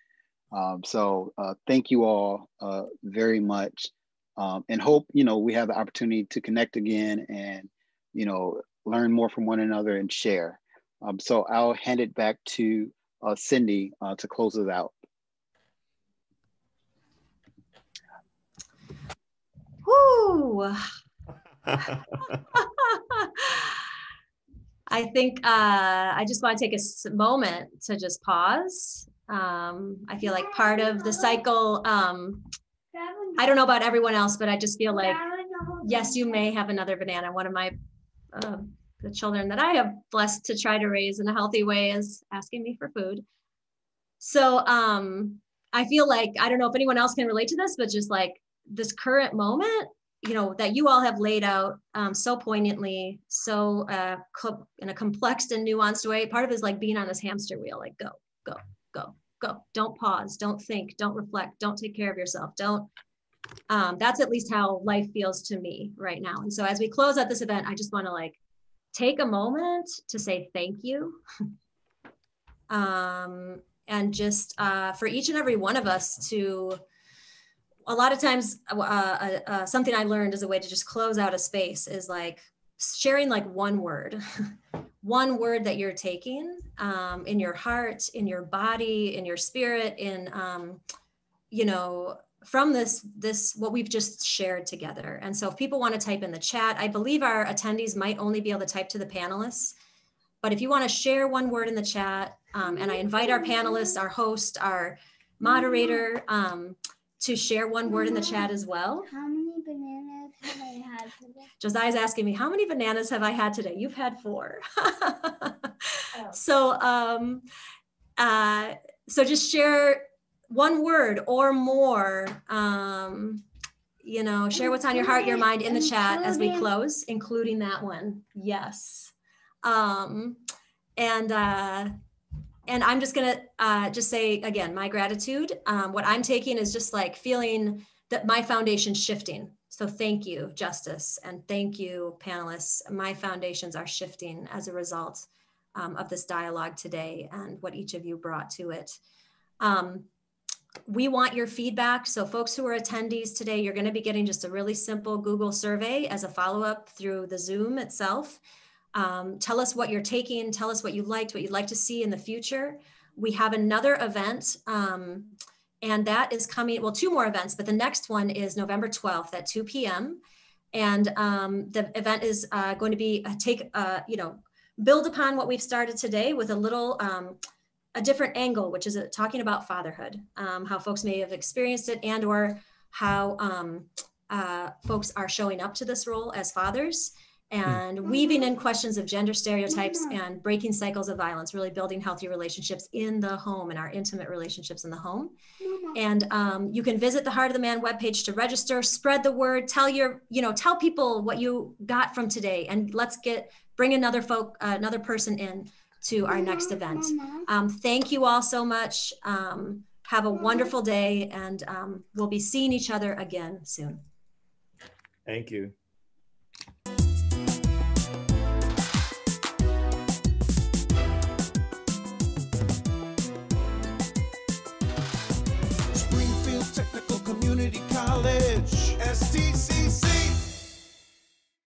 Um, so uh, thank you all uh, very much, um, and hope, you know, we have the opportunity to connect again and, you know, learn more from one another and share. Um, so I'll hand it back to uh, Cindy uh, to close us out. Woo! I think uh, I just want to take a moment to just pause Um, I feel like part of the cycle. Um, I don't know about everyone else, but I just feel like, yes, you may have another banana. One of my uh, the children that I have blessed to try to raise in a healthy way is asking me for food. So um, I feel like, I don't know if anyone else can relate to this, but just like this current moment, you know, that you all have laid out um, so poignantly, so uh, co- in a complex and nuanced way. Part of it is like being on this hamster wheel, like go, go, go, go. Don't pause, don't think, don't reflect, don't take care of yourself, don't. Um, that's at least how life feels to me right now. And so as we close out this event, I just wanna like take a moment to say thank you. um, and just uh, for each and every one of us to, a lot of times, uh, uh, uh, something I learned as a way to just close out a space is like sharing like one word, one word that you're taking um, in your heart, in your body, in your spirit, in, um, you know, from this, this, what we've just shared together. And so if people want to type in the chat, I believe our attendees might only be able to type to the panelists, but if you want to share one word in the chat, um, and I invite our panelists, our host, our moderator, um, to share one word in the chat as well. How many bananas have I had today? Josiah's asking me, how many bananas have I had today? You've had four. oh. So, um, uh, so just share one word or more, um, you know, share what's on your heart, your mind in the chat as we close, including that one, yes. Um, and, uh, And I'm just gonna uh, just say, again, my gratitude. Um, what I'm taking is just like feeling that my foundation's shifting. So thank you, Justice, and thank you, panelists. My foundations are shifting as a result um, of this dialogue today and what each of you brought to it. Um, we want your feedback. So folks who are attendees today, you're gonna be getting just a really simple Google survey as a follow-up through the Zoom itself. Um, tell us what you're taking, tell us what you liked, what you'd like to see in the future. We have another event um, and that is coming, well, two more events, but the next one is November twelfth at two p m And um, the event is uh, going to be, a take, uh, you know, build upon what we've started today with a little, um, a different angle, which is a, talking about fatherhood, um, how folks may have experienced it and or how um, uh, folks are showing up to this role as fathers. And weaving in questions of gender stereotypes and breaking cycles of violence, really building healthy relationships in the home and our intimate relationships in the home. And um, you can visit the Heart of the Man webpage to register, spread the word, tell your, you know, tell people what you got from today, and let's get, bring another folk, uh, another person in to our next event. Um, thank you all so much. Um, have a wonderful day, and um, we'll be seeing each other again soon. Thank you. College S T C C